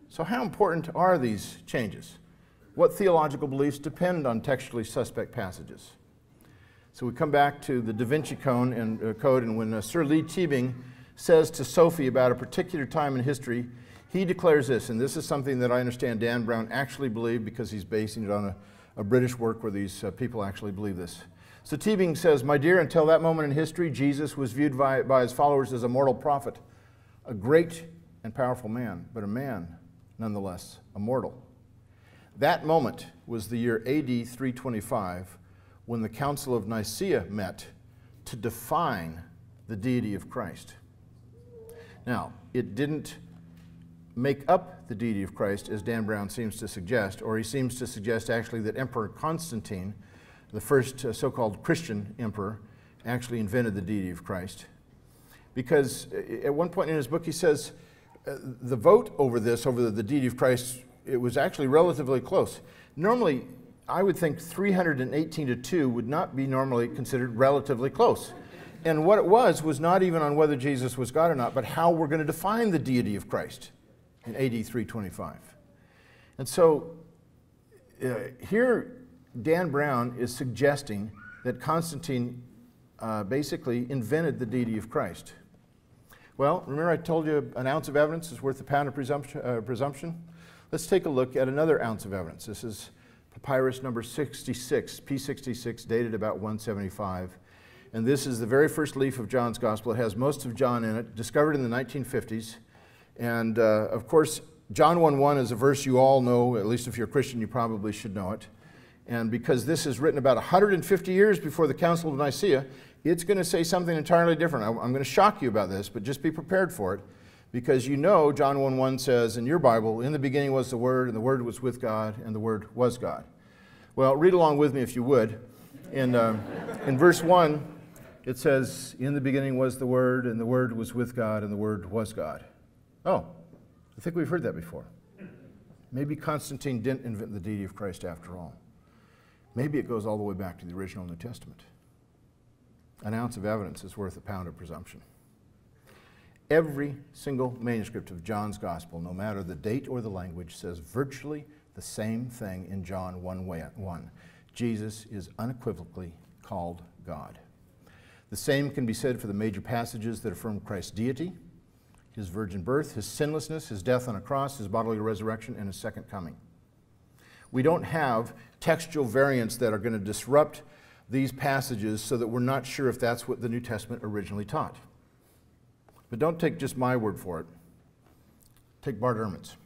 So how important are these changes? What theological beliefs depend on textually suspect passages? So we come back to the Da Vinci Code, and when Sir Lee Teabing says to Sophie about a particular time in history, he declares this, and this is something that I understand Dan Brown actually believed because he's basing it on a British work where these people actually believe this. So Teabing says, "My dear, until that moment in history, Jesus was viewed by his followers as a mortal prophet, a great and powerful man, but a man, nonetheless, a mortal. That moment was the year AD 325, when the Council of Nicaea met to define the deity of Christ. Now, it didn't make up the deity of Christ, as Dan Brown seems to suggest, or he seems to suggest actually that Emperor Constantine, the first so-called Christian emperor, actually invented the deity of Christ. Because at one point in his book he says the vote over this, over the deity of Christ, it was actually relatively close. Normally, I would think 318 to 2 would not be normally considered relatively close. And what it was not even on whether Jesus was God or not, but how we're going to define the deity of Christ in AD 325. And so here Dan Brown is suggesting that Constantine basically invented the deity of Christ. Well, remember I told you an ounce of evidence is worth a pound of presumption? Let's take a look at another ounce of evidence. This is Papyrus number 66, P66, dated about 175. And this is the very first leaf of John's Gospel. It has most of John in it, discovered in the 1950s. And of course, John 1:1 is a verse you all know, at least if you're a Christian, you probably should know it. And because this is written about 150 years before the Council of Nicaea, it's going to say something entirely different. I'm going to shock you about this, but just be prepared for it. Because you know John 1:1 says in your Bible, in the beginning was the Word, and the Word was with God, and the Word was God. Well, read along with me if you would. In verse 1, it says, in the beginning was the Word, and the Word was with God, and the Word was God. Oh, I think we've heard that before. Maybe Constantine didn't invent the deity of Christ after all. Maybe it goes all the way back to the original New Testament. An ounce of evidence is worth a pound of presumption. Every single manuscript of John's Gospel, no matter the date or the language, says virtually the same thing in John 1:1. Jesus is unequivocally called God. The same can be said for the major passages that affirm Christ's deity, his virgin birth, his sinlessness, his death on a cross, his bodily resurrection, and his second coming. We don't have textual variants that are going to disrupt these passages so that we're not sure if that's what the New Testament originally taught. But don't take just my word for it. Take Bart Ehrman's.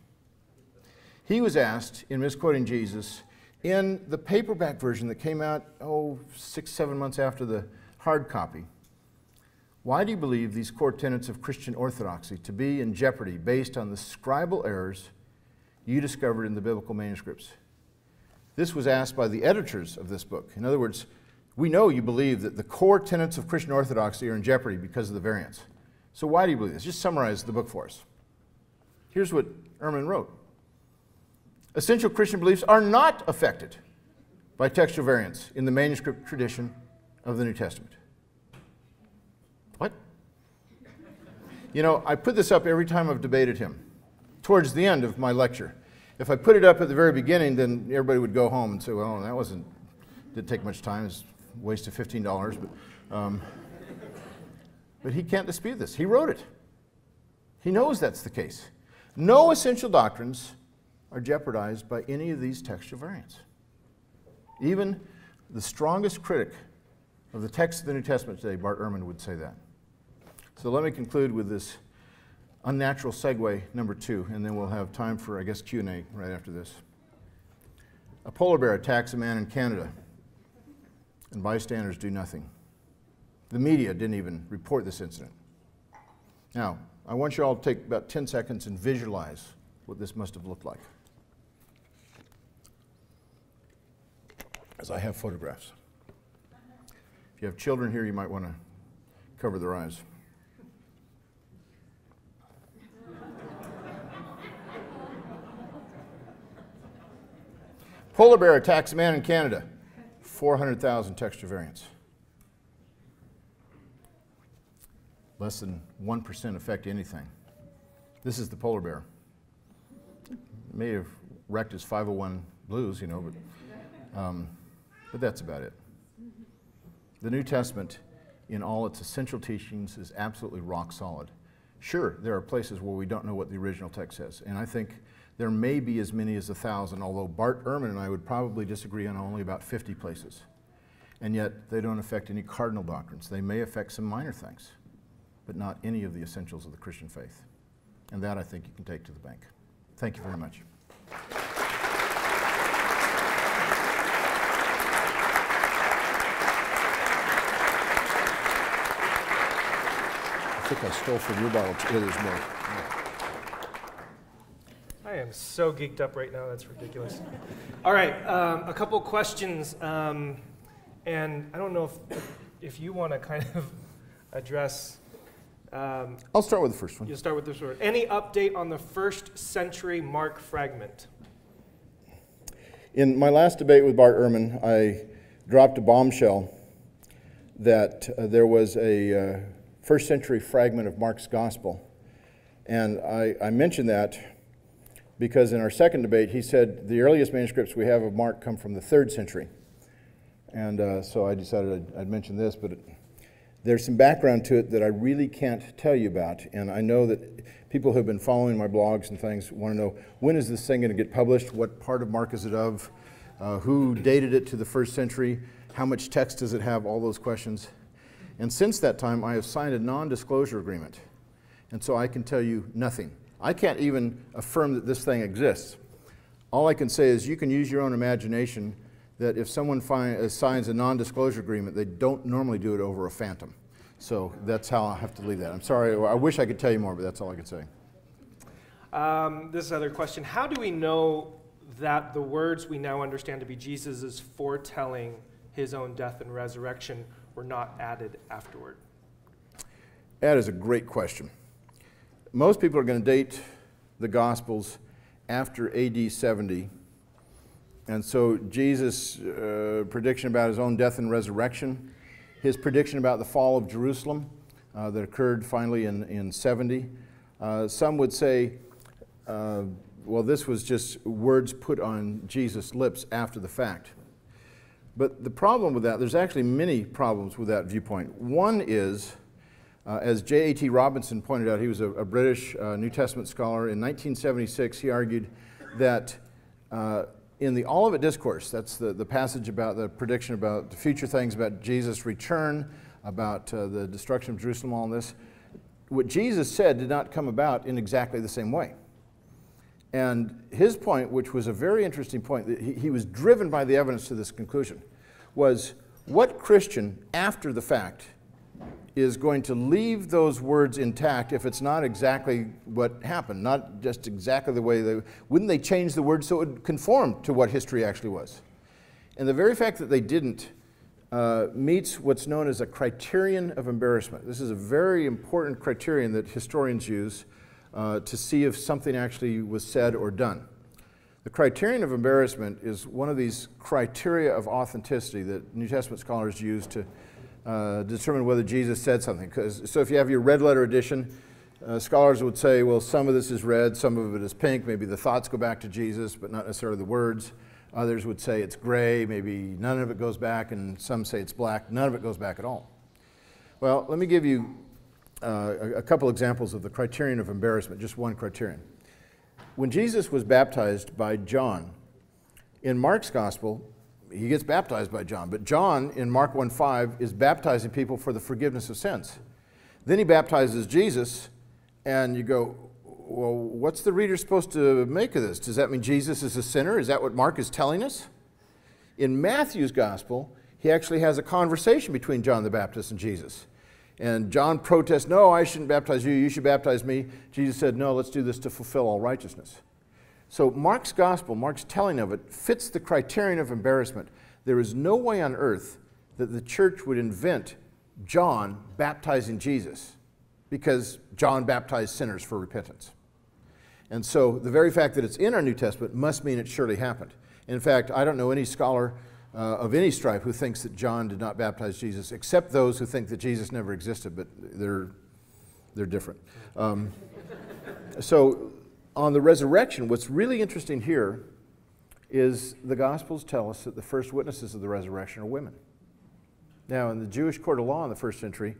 He was asked, in misquoting Jesus, in the paperback version that came out, oh, 6, 7 months after the hard copy, why do you believe these core tenets of Christian orthodoxy to be in jeopardy based on the scribal errors you discovered in the biblical manuscripts? This was asked by the editors of this book. In other words, we know you believe that the core tenets of Christian orthodoxy are in jeopardy because of the variants. So why do you believe this? Just summarize the book for us. Here's what Ehrman wrote. Essential Christian beliefs are not affected by textual variants in the manuscript tradition of the New Testament. What? You know, I put this up every time I've debated him, towards the end of my lecture. If I put it up at the very beginning, then everybody would go home and say, well, that didn't take much time, it's a waste of $15, but he can't dispute this. He wrote it. He knows that's the case. No essential doctrines are jeopardized by any of these textual variants. Even the strongest critic of the text of the New Testament today, Bart Ehrman, would say that. So let me conclude with this unnatural segue number 2, and then we'll have time for, I guess, Q&A right after this. A polar bear attacks a man in Canada, and bystanders do nothing. The media didn't even report this incident. Now, I want you all to take about 10 seconds and visualize what this must have looked like, as I have photographs. If you have children here, you might want to cover their eyes. Polar bear attacks man in Canada. 400,000 texture variants. Less than 1% affect anything. This is the polar bear. It may have wrecked his 501 blues, you know, but that's about it. The New Testament, in all its essential teachings, is absolutely rock solid. Sure, there are places where we don't know what the original text says, and I think there may be as many as 1,000, although Bart Ehrman and I would probably disagree on only about 50 places. And yet, they don't affect any cardinal doctrines. They may affect some minor things, but not any of the essentials of the Christian faith. And that, I think, you can take to the bank. Thank you very much. I think I stole from your bottle too. There's more. I am so geeked up right now. That's ridiculous. All right, a couple questions, and I don't know if you want to kind of address. I'll start with the first one. You'll start with this one. Any update on the first-century Mark fragment? In my last debate with Bart Ehrman, I dropped a bombshell that there was a first-century fragment of Mark's Gospel. And I mentioned that because in our second debate, he said the earliest manuscripts we have of Mark come from the 3rd century. And so I decided I'd mention this, but there's some background to it that I really can't tell you about. And I know that people who have been following my blogs and things want to know, when is this thing going to get published? What part of Mark is it of? Who dated it to the 1st century? How much text does it have? All those questions. And since that time, I have signed a non-disclosure agreement. And so I can tell you nothing. I can't even affirm that this thing exists. All I can say is you can use your own imagination that if someone signs a non-disclosure agreement, they don't normally do it over a phantom. So that's how I have to leave that. I'm sorry, I wish I could tell you more, but that's all I can say. This other question, how do we know that the words we now understand to be Jesus' foretelling his own death and resurrection were not added afterward? That is a great question. Most people are going to date the Gospels after AD 70. And so Jesus' prediction about his own death and resurrection, his prediction about the fall of Jerusalem that occurred finally in 70. Some would say, well, this was just words put on Jesus' lips after the fact. But the problem with that, there's actually many problems with that viewpoint. One is, as J.A.T. Robinson pointed out, he was a British New Testament scholar. In 1976, he argued that in the Olivet Discourse, that's the passage about the prediction about the future things, about Jesus' return, about the destruction of Jerusalem, all this, what Jesus said did not come about in exactly the same way. And his point, which was a very interesting point, that he was driven by the evidence to this conclusion, was what Christian, after the fact, is going to leave those words intact if it's not exactly what happened, not just exactly the way they... Wouldn't they change the words so it would conform to what history actually was? And the very fact that they didn't meets what's known as a criterion of embarrassment. This is a very important criterion that historians use to see if something actually was said or done. The criterion of embarrassment is one of these criteria of authenticity that New Testament scholars use to determine whether Jesus said something. So if you have your red letter edition Scholars would say, well, some of this is red, some of it is pink. Maybe the thoughts go back to Jesus, but not necessarily the words. Others would say it's gray, maybe none of it goes back, and some say it's black. None of it goes back at all. Well, let me give you a couple examples of the criterion of embarrassment, just one criterion. When Jesus was baptized by John, in Mark's gospel, he gets baptized by John, but John, in Mark 1:5, is baptizing people for the forgiveness of sins. Then he baptizes Jesus, and you go, well, what's the reader supposed to make of this? Does that mean Jesus is a sinner? Is that what Mark is telling us? In Matthew's gospel, he actually has a conversation between John the Baptist and Jesus. And John protests, no, I shouldn't baptize you, you should baptize me. Jesus said, no, let's do this to fulfill all righteousness. So Mark's gospel, Mark's telling of it, fits the criterion of embarrassment. There is no way on earth that the church would invent John baptizing Jesus, because John baptized sinners for repentance. And so the very fact that it's in our New Testament must mean it surely happened. In fact, I don't know any scholar of any stripe who thinks that John did not baptize Jesus, except those who think that Jesus never existed, but they're different. So on the resurrection, what's really interesting here is the Gospels tell us that the first witnesses of the resurrection are women. Now, in the Jewish court of law in the first century,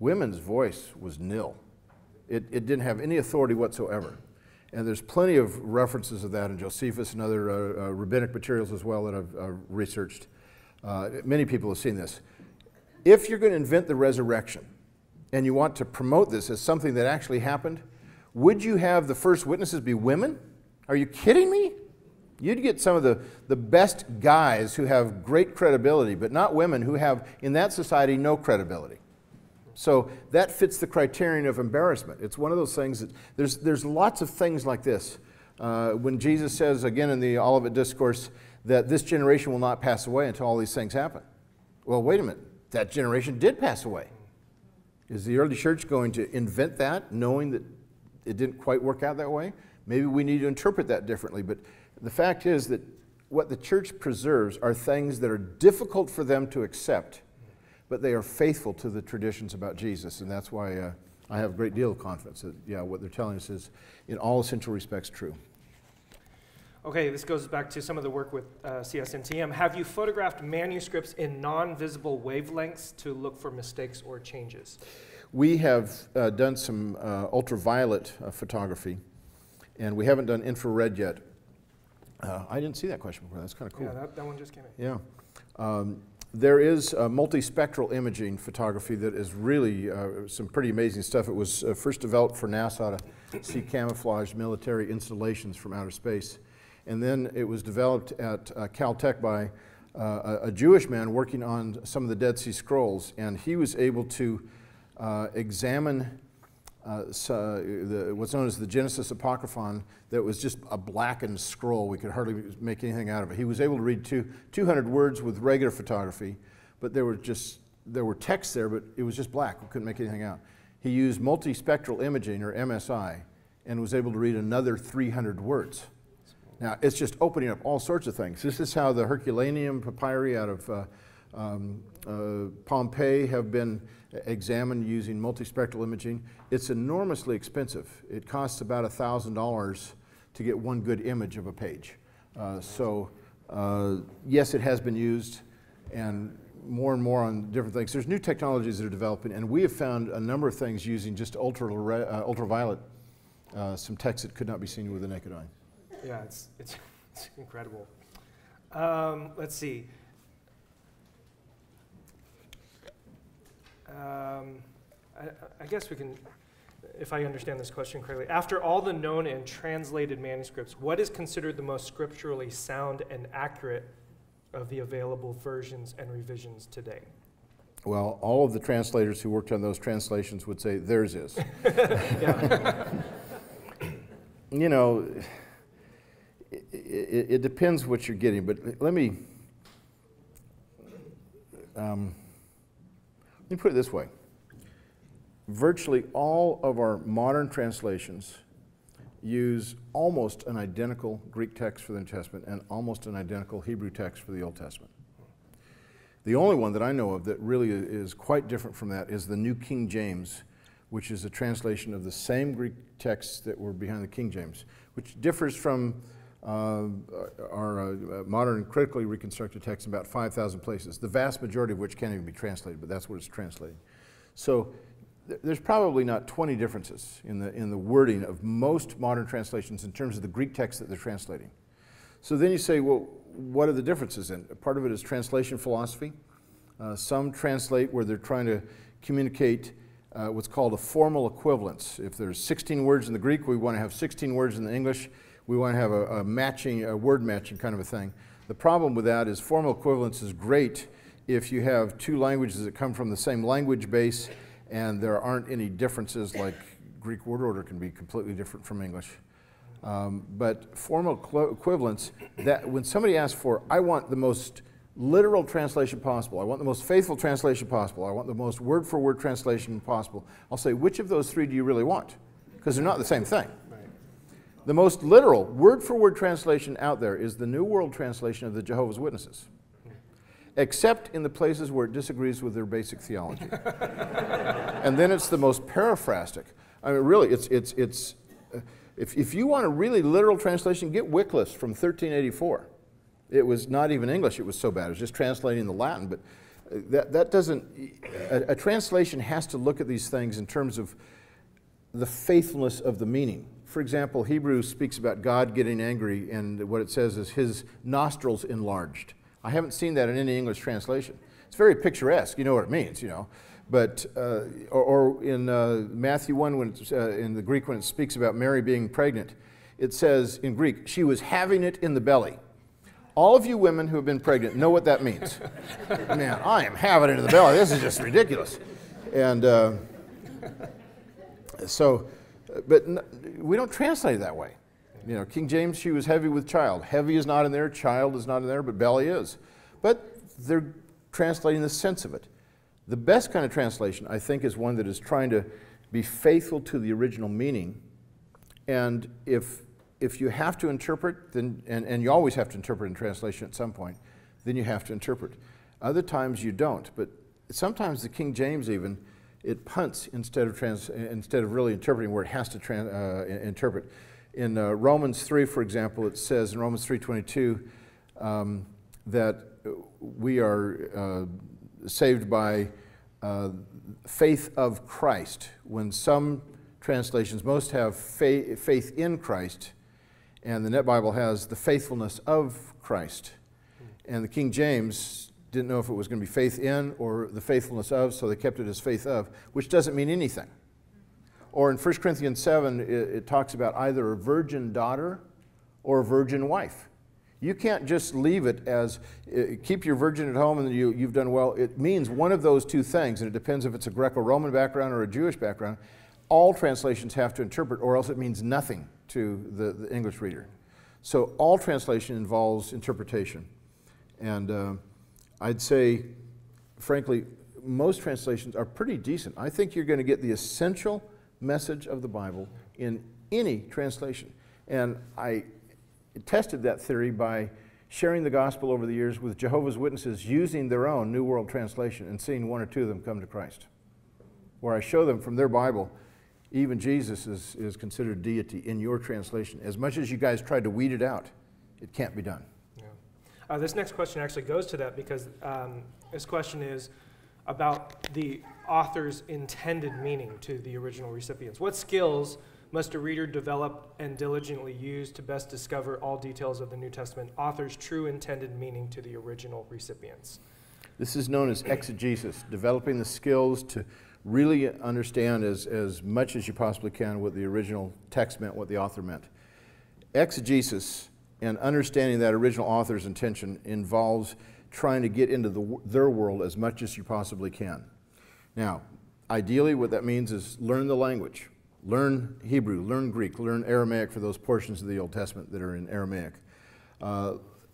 women's voice was nil. It didn't have any authority whatsoever. And there's plenty of references of that in Josephus and other rabbinic materials as well that I've researched. Many people have seen this. If you're going to invent the resurrection and you want to promote this as something that actually happened, would you have the first witnesses be women? Are you kidding me? You'd get some of the best guys who have great credibility, but not women who have, in that society, no credibility. So that fits the criterion of embarrassment. It's one of those things that there's lots of things like this. When Jesus says, again in the Olivet Discourse, that this generation will not pass away until all these things happen. Well, wait a minute. That generation did pass away. Is the early church going to invent that, knowing that it didn't quite work out that way? Maybe we need to interpret that differently. But the fact is that what the church preserves are things that are difficult for them to accept, but they are faithful to the traditions about Jesus, and that's why I have a great deal of confidence that, yeah, what they're telling us is in all essential respects true. Okay, this goes back to some of the work with CSNTM. Have you photographed manuscripts in non-visible wavelengths to look for mistakes or changes? We have done some ultraviolet photography, and we haven't done infrared yet. I didn't see that question before. That's kind of cool. Yeah, that one just came in. Yeah. There is multispectral imaging photography that is really some pretty amazing stuff. It was first developed for NASA to see camouflaged military installations from outer space. And then it was developed at Caltech by a Jewish man working on some of the Dead Sea Scrolls. And he was able to examine what's known as the Genesis Apocryphon, that was just a blackened scroll. We could hardly make anything out of it. He was able to read 200 words with regular photography, but there were texts there, but it was just black. We couldn't make anything out. He used multispectral imaging, or MSI, and was able to read another 300 words. Now, it's just opening up all sorts of things. This is how the Herculaneum papyri out of Pompeii have been examined using multispectral imaging. It's enormously expensive. It costs about $1,000 to get one good image of a page. Yes, it has been used, and more on different things. There's new technologies that are developing, and we have found a number of things using just ultraviolet, some text that could not be seen with the naked eye. Yeah, it's incredible. Let's see. I guess we can, if I understand this question correctly, after all the known and translated manuscripts, what is considered the most scripturally sound and accurate of the available versions and revisions today? Well, all of the translators who worked on those translations would say theirs is. You know, it depends what you're getting, but let me... let me put it this way. Virtually all of our modern translations use almost an identical Greek text for the New Testament and almost an identical Hebrew text for the Old Testament. The only one that I know of that really is quite different from that is the New King James, which is a translation of the same Greek texts that were behind the King James, which differs from our modern critically reconstructed texts in about 5,000 places, the vast majority of which can't even be translated, but that's what it's translating. So there's probably not 20 differences in the wording of most modern translations in terms of the Greek text that they're translating. So then you say, well, what are the differences in? Part of it is translation philosophy. Some translate where they're trying to communicate what's called a formal equivalence. If there's 16 words in the Greek, we want to have 16 words in the English. We want to have a word matching kind of a thing. The problem with that is formal equivalence is great if you have two languages that come from the same language base and there aren't any differences, like Greek word order can be completely different from English. But formal equivalence, that when somebody asks for, I want the most literal translation possible, I want the most faithful translation possible, I want the most word-for-word translation possible, I'll say, which of those three do you really want? Because they're not the same thing. Right. The most literal word-for-word translation out there is the New World Translation of the Jehovah's Witnesses, except in the places where it disagrees with their basic theology. And then it's the most paraphrastic. I mean, really, if you want a really literal translation, get Wycliffe from 1384. It was not even English, it was so bad. It was just translating the Latin, but that doesn't, a translation has to look at these things in terms of the faithfulness of the meaning. For example, Hebrew speaks about God getting angry, and what it says is his nostrils enlarged. I haven't seen that in any English translation. It's very picturesque, you know what it means, you know. But, or in Matthew 1, when it's, in the Greek, when it speaks about Mary being pregnant, it says in Greek, she was having it in the belly. All of you women who have been pregnant know what that means. Man, I am having it in the belly. This is just ridiculous. And so, but we don't translate it that way. You know, King James, she was heavy with child. Heavy is not in there, child is not in there, but belly is. But they're translating the sense of it. The best kind of translation, I think, is one that is trying to be faithful to the original meaning. And if you have to interpret, then, and you always have to interpret in translation at some point, then you have to interpret. Other times you don't, but sometimes the King James even, it punts instead of really interpreting where it has to interpret. In Romans 3, for example, it says in Romans 3:22 that we are saved by faith of Christ. When some translations, most have faith in Christ, and the NET Bible has the faithfulness of Christ. And the King James didn't know if it was going to be faith in or the faithfulness of, so they kept it as faith of, which doesn't mean anything. Or in 1 Corinthians 7, it talks about either a virgin daughter or a virgin wife. You can't just leave it as keep your virgin at home and you've done well. It means one of those two things, and it depends if it's a Greco-Roman background or a Jewish background. All translations have to interpret, or else it means nothing to the English reader. So all translation involves interpretation. And I'd say, frankly, most translations are pretty decent. I think you're going to get the essential message of the Bible in any translation. And I tested that theory by sharing the gospel over the years with Jehovah's Witnesses using their own New World Translation and seeing one or two of them come to Christ, where I show them from their Bible, even Jesus is considered deity in your translation. As much as you guys tried to weed it out, it can't be done. Yeah. This next question actually goes to that, because this question is about the author's intended meaning to the original recipients. What skills must a reader develop and diligently use to best discover all details of the New Testament author's true intended meaning to the original recipients? This is known as exegesis, developing the skills to really understand as much as you possibly can what the original text meant, what the author meant. Exegesis and understanding that original author's intention involves trying to get into their world as much as you possibly can. Now, ideally what that means is learn the language. Learn Hebrew, learn Greek, learn Aramaic for those portions of the Old Testament that are in Aramaic.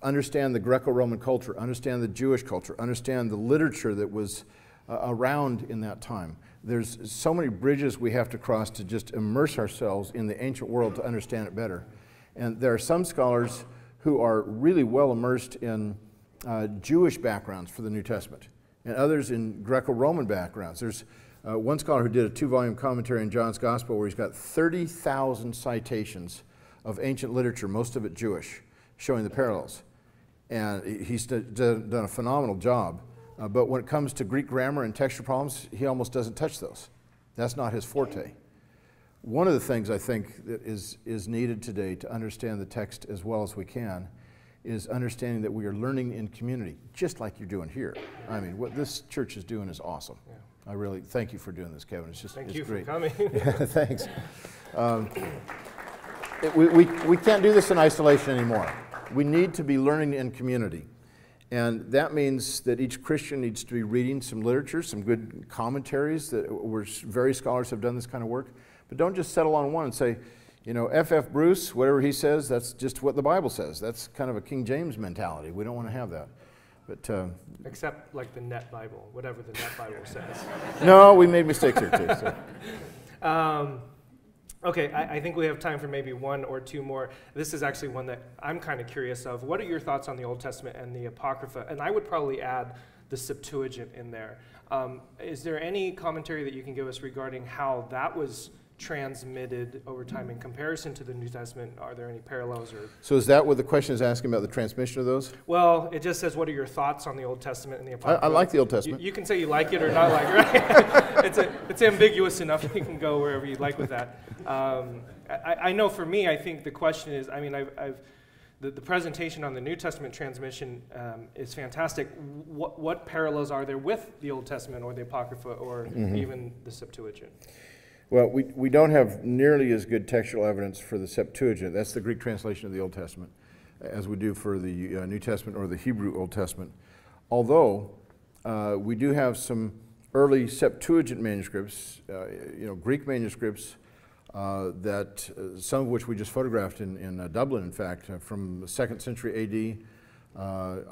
Understand the Greco-Roman culture, understand the Jewish culture, understand the literature that was around in that time. There's so many bridges we have to cross to just immerse ourselves in the ancient world to understand it better. And there are some scholars who are really well immersed in Jewish backgrounds for the New Testament, and others in Greco-Roman backgrounds. There's One scholar who did a 2-volume commentary on John's Gospel where he's got 30,000 citations of ancient literature, most of it Jewish, showing the parallels. And he's done a phenomenal job. But when it comes to Greek grammar and textual problems, he almost doesn't touch those. That's not his forte. One of the things I think that is needed today to understand the text as well as we can is understanding that we are learning in community, just like you're doing here. I mean, what this church is doing is awesome. Yeah. I really thank you for doing this, Kevin. It's just great. Thank you for coming. Yeah, thanks. We can't do this in isolation anymore. We need to be learning in community. And that means that each Christian needs to be reading some literature, some good commentaries that where various scholars have done this kind of work. But don't just settle on one and say, you know, F.F. Bruce, whatever he says, that's just what the Bible says. That's kind of a King James mentality. We don't want to have that. But, except like the NET Bible, whatever the NET Bible says. No, we made mistakes here too. So. Okay, I think we have time for maybe one or two more. This is actually one that I'm kind of curious of. What are your thoughts on the Old Testament and the Apocrypha? And I would probably add the Septuagint in there. Is there any commentary that you can give us regarding how that was transmitted over time in comparison to the New Testament? Are there any parallels? Or so is that what the question is asking about, the transmission of those? Well, it just says, what are your thoughts on the Old Testament and the Apocrypha? I like the Old Testament. You can say you like it or not like it, right? It's ambiguous enough. You can go wherever you like with that. I know for me, I think the question is, I mean, the presentation on the New Testament transmission is fantastic. What parallels are there with the Old Testament or the Apocrypha or even the Septuagint? Well, we don't have nearly as good textual evidence for the Septuagint, that's the Greek translation of the Old Testament, as we do for the New Testament or the Hebrew Old Testament. Although, we do have some early Septuagint manuscripts, you know, Greek manuscripts, that some of which we just photographed in Dublin, in fact, from the 2nd century AD.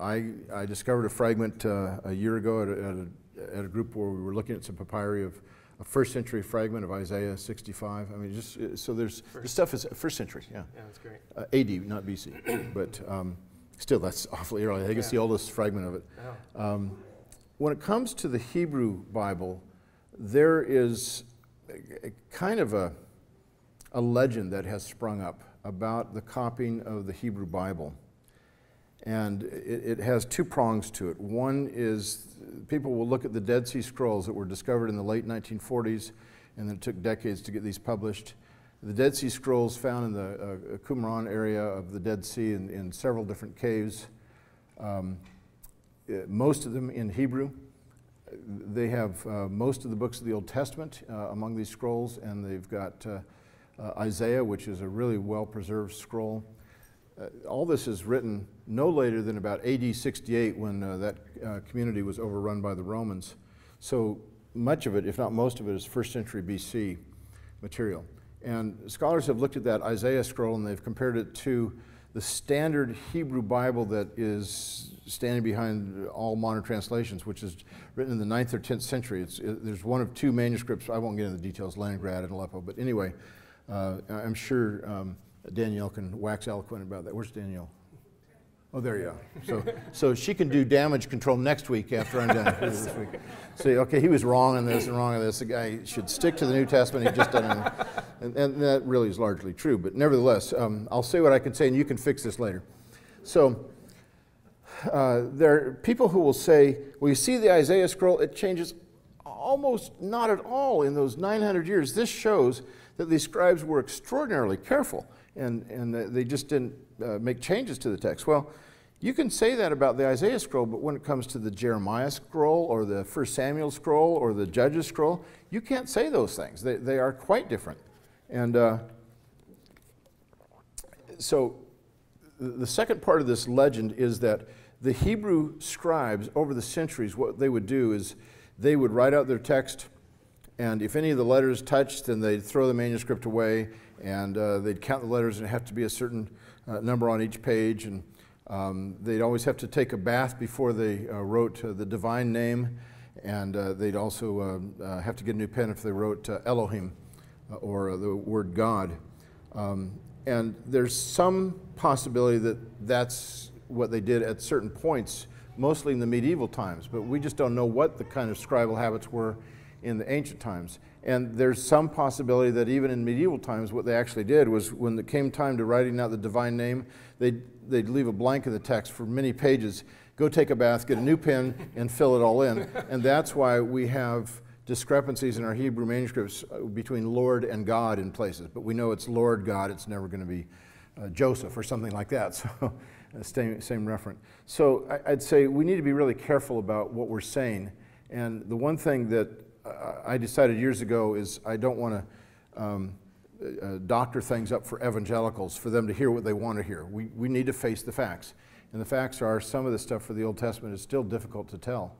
I discovered a fragment a year ago at a group where we were looking at some papyri of a first-century fragment of Isaiah 65. I mean, just so there's the stuff is first century. Yeah, yeah, that's great. AD, not BC, but still, that's awfully early. I think it's the oldest fragment of it. Oh. When it comes to the Hebrew Bible, there is a kind of a legend that has sprung up about the copying of the Hebrew Bible, and it has two prongs to it. One is people will look at the Dead Sea Scrolls that were discovered in the late 1940s, and then it took decades to get these published. The Dead Sea Scrolls found in the Qumran area of the Dead Sea in several different caves, most of them in Hebrew. They have most of the books of the Old Testament among these scrolls, and they've got Isaiah, which is a really well-preserved scroll. All this is written no later than about AD 68 when that community was overrun by the Romans. So much of it, if not most of it, is first century BC material. And scholars have looked at that Isaiah scroll and they've compared it to the standard Hebrew Bible that is standing behind all modern translations, which is written in the 9th or 10th century. There's one of two manuscripts, I won't get into the details, Leningrad and Aleppo, but anyway, I'm sure Danielle can wax eloquent about that. Where's Danielle? Oh, there you are. So she can do damage control next week after I'm done this week. Say, okay, he was wrong on this and wrong on this. The guy should stick to the New Testament. He just doesn't. And that really is largely true. But nevertheless, I'll say what I can say, and you can fix this later. So there are people who will say, well, you see the Isaiah scroll, it changes almost not at all in those 900 years. This shows that these scribes were extraordinarily careful. And they just didn't make changes to the text. Well, you can say that about the Isaiah scroll, but when it comes to the Jeremiah scroll or the 1 Samuel scroll or the Judges scroll, you can't say those things. They are quite different. And so the second part of this legend is that the Hebrew scribes over the centuries, what they would do is they would write out their text, and if any of the letters touched, then they'd throw the manuscript away, and they'd count the letters, and it'd have to be a certain number on each page, and they'd always have to take a bath before they wrote the divine name, and they'd also have to get a new pen if they wrote Elohim, or the word God. And there's some possibility that that's what they did at certain points, mostly in the medieval times, but we just don't know what the kind of scribal habits were in the ancient times. And there's some possibility that even in medieval times, what they actually did was when it came time to writing out the divine name, they'd leave a blank in the text for many pages, go take a bath, get a new pen, and fill it all in. And that's why we have discrepancies in our Hebrew manuscripts between Lord and God in places. But we know it's Lord God, it's never going to be Joseph or something like that. So same reference. So I'd say we need to be really careful about what we're saying. And the one thing that I decided years ago is I don't want to doctor things up for evangelicals, for them to hear what they want to hear. We need to face the facts. And the facts are some of the stuff for the Old Testament is still difficult to tell.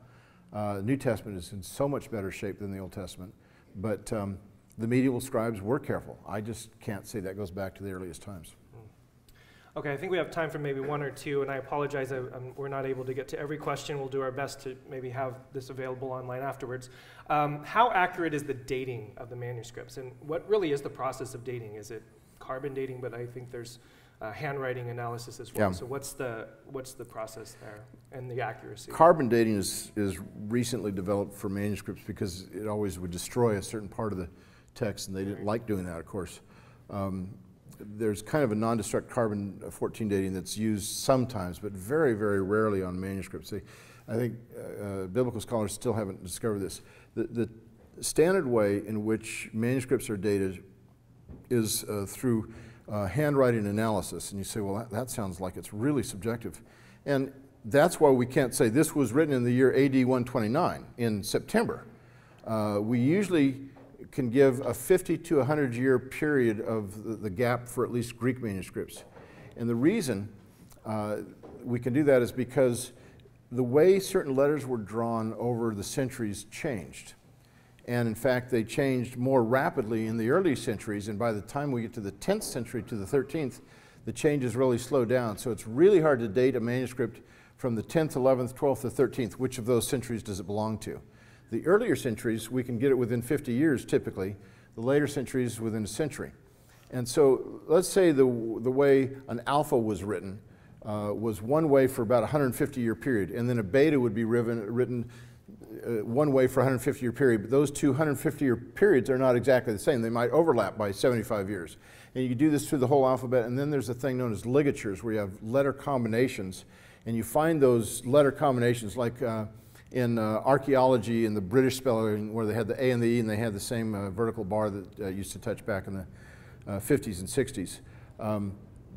The New Testament is in so much better shape than the Old Testament. But the medieval scribes were careful. I just can't say that goes back to the earliest times. Okay, I think we have time for maybe one or two, and I apologize, we're not able to get to every question. We'll do our best to maybe have this available online afterwards. How accurate is the dating of the manuscripts, and what really is the process of dating? Is it carbon dating, but I think there's handwriting analysis as well. Yeah. So what's the process there and the accuracy? Carbon dating is recently developed for manuscripts because it always would destroy a certain part of the text, and they didn't like doing that, of course. There's kind of a non-destruct carbon 14 dating that's used sometimes, but very, very rarely on manuscripts. I think biblical scholars still haven't discovered this. The standard way in which manuscripts are dated is through handwriting analysis. And you say, well, that sounds like it's really subjective. And that's why we can't say this was written in the year AD 129 in September. We usually can give a 50 to 100 year period of the gap for at least Greek manuscripts. And the reason we can do that is because the way certain letters were drawn over the centuries changed. And in fact, they changed more rapidly in the early centuries, and by the time we get to the 10th century to the 13th, the changes really slow down. So it's really hard to date a manuscript from the 10th, 11th, 12th, or 13th. Which of those centuries does it belong to? The earlier centuries, we can get it within 50 years typically. The later centuries, within a century. And so let's say the way an alpha was written was one way for about 150 year period, and then a beta would be written one way for 150 year period, but those two 150 year periods are not exactly the same. They might overlap by 75 years. And you do this through the whole alphabet, and then there's a thing known as ligatures, where you have letter combinations, and you find those letter combinations like in archaeology in the British spelling, where they had the A and the E, and they had the same vertical bar that used to touch back in the 50s and 60s.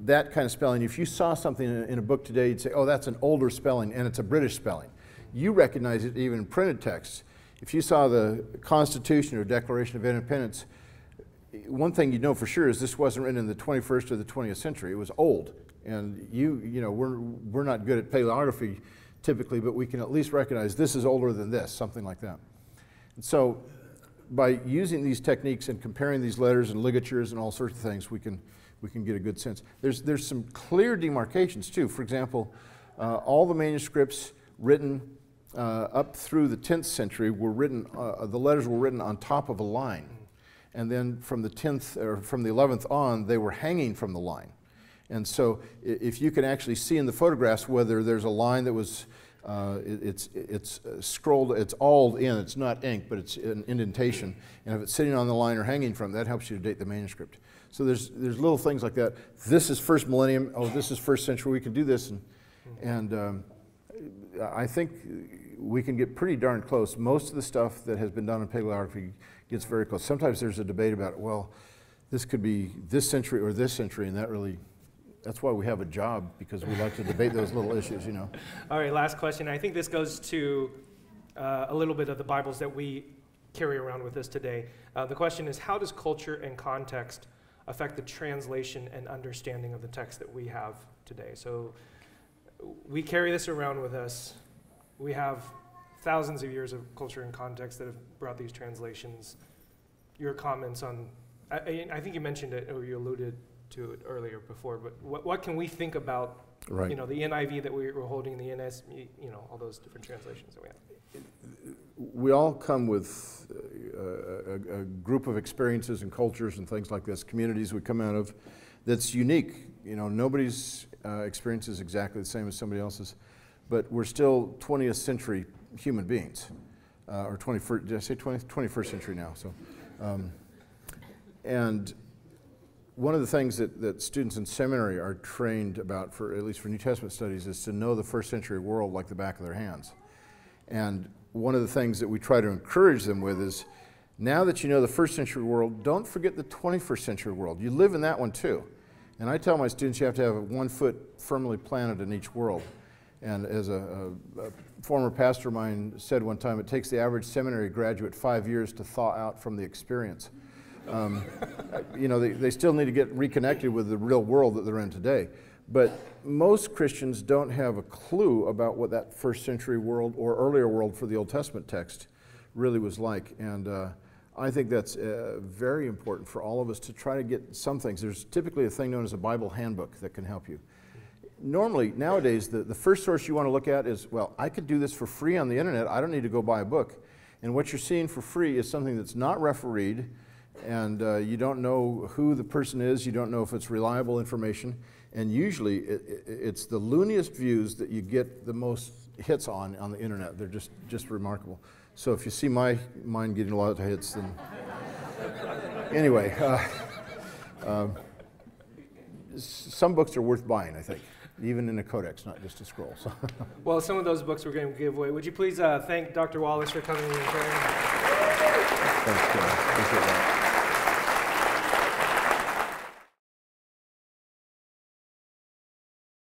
That kind of spelling, if you saw something in a book today, you'd say, oh, that's an older spelling, and it's a British spelling. You recognize it even in printed texts. If you saw the Constitution or Declaration of Independence, one thing you'd know for sure is this wasn't written in the 21st or the 20th century. It was old, and you know, we're not good at paleography typically, but we can at least recognize this is older than this, something like that. And so by using these techniques and comparing these letters and ligatures and all sorts of things, we can get a good sense. There's some clear demarcations too. For example, all the manuscripts written up through the 10th century were written, the letters were written on top of a line. And then from the 10th, or from the 11th on, they were hanging from the line. And so if you can actually see in the photographs whether there's a line that was, it's scrolled, it's auled in, it's not ink, but it's an indentation. And if it's sitting on the line or hanging from, that helps you to date the manuscript. So there's little things like that. This is first millennium, oh, this is first century, we can do this. And I think we can get pretty darn close. Most of the stuff that has been done in paleography gets very close. Sometimes there's a debate about, well, this could be this century or this century, and that really, that's why we have a job, because we like to debate those little issues, you know. All right, last question. I think this goes to a little bit of the Bibles that we carry around with us today. The question is, how does culture and context affect the translation and understanding of the text that we have today? So we carry this around with us. We have thousands of years of culture and context that have brought these translations. Your comments on, I think you mentioned it, or you alluded to it earlier before, but what can we think about, right, you know, the NIV that we're holding, the NSV, you know, all those different translations that we have? We all come with a group of experiences and cultures and things like this, communities we come out of, that's unique. You know, nobody's experience is exactly the same as somebody else's, but we're still 20th century human beings. or 21st, did I say 20th? 21st century now. So, and one of the things that students in seminary are trained about, for at least for New Testament studies, is to know the first century world like the back of their hands. And one of the things that we try to encourage them with is, now that you know the first century world, don't forget the 21st century world. You live in that one too. And I tell my students you have to have one foot firmly planted in each world. And as a former pastor of mine said one time, it takes the average seminary graduate 5 years to thaw out from the experience. You know, they still need to get reconnected with the real world that they're in today. But most Christians don't have a clue about what that first century world or earlier world for the Old Testament text really was like. And I think that's very important for all of us to try to get some things. There's typically a thing known as a Bible handbook that can help you. Normally, nowadays, the first source you want to look at is, well, I could do this for free on the internet. I don't need to go buy a book. And what you're seeing for free is something that's not refereed, and you don't know who the person is, you don't know if it's reliable information. And usually, it's the looniest views that you get the most hits on the internet. They're just remarkable. So if you see mine getting a lot of hits, then anyway, some books are worth buying, I think, even in a codex, not just a scroll. So. Well, some of those books we're going to give away. Would you please thank Dr. Wallace for coming in? Thanks, John. Appreciate that.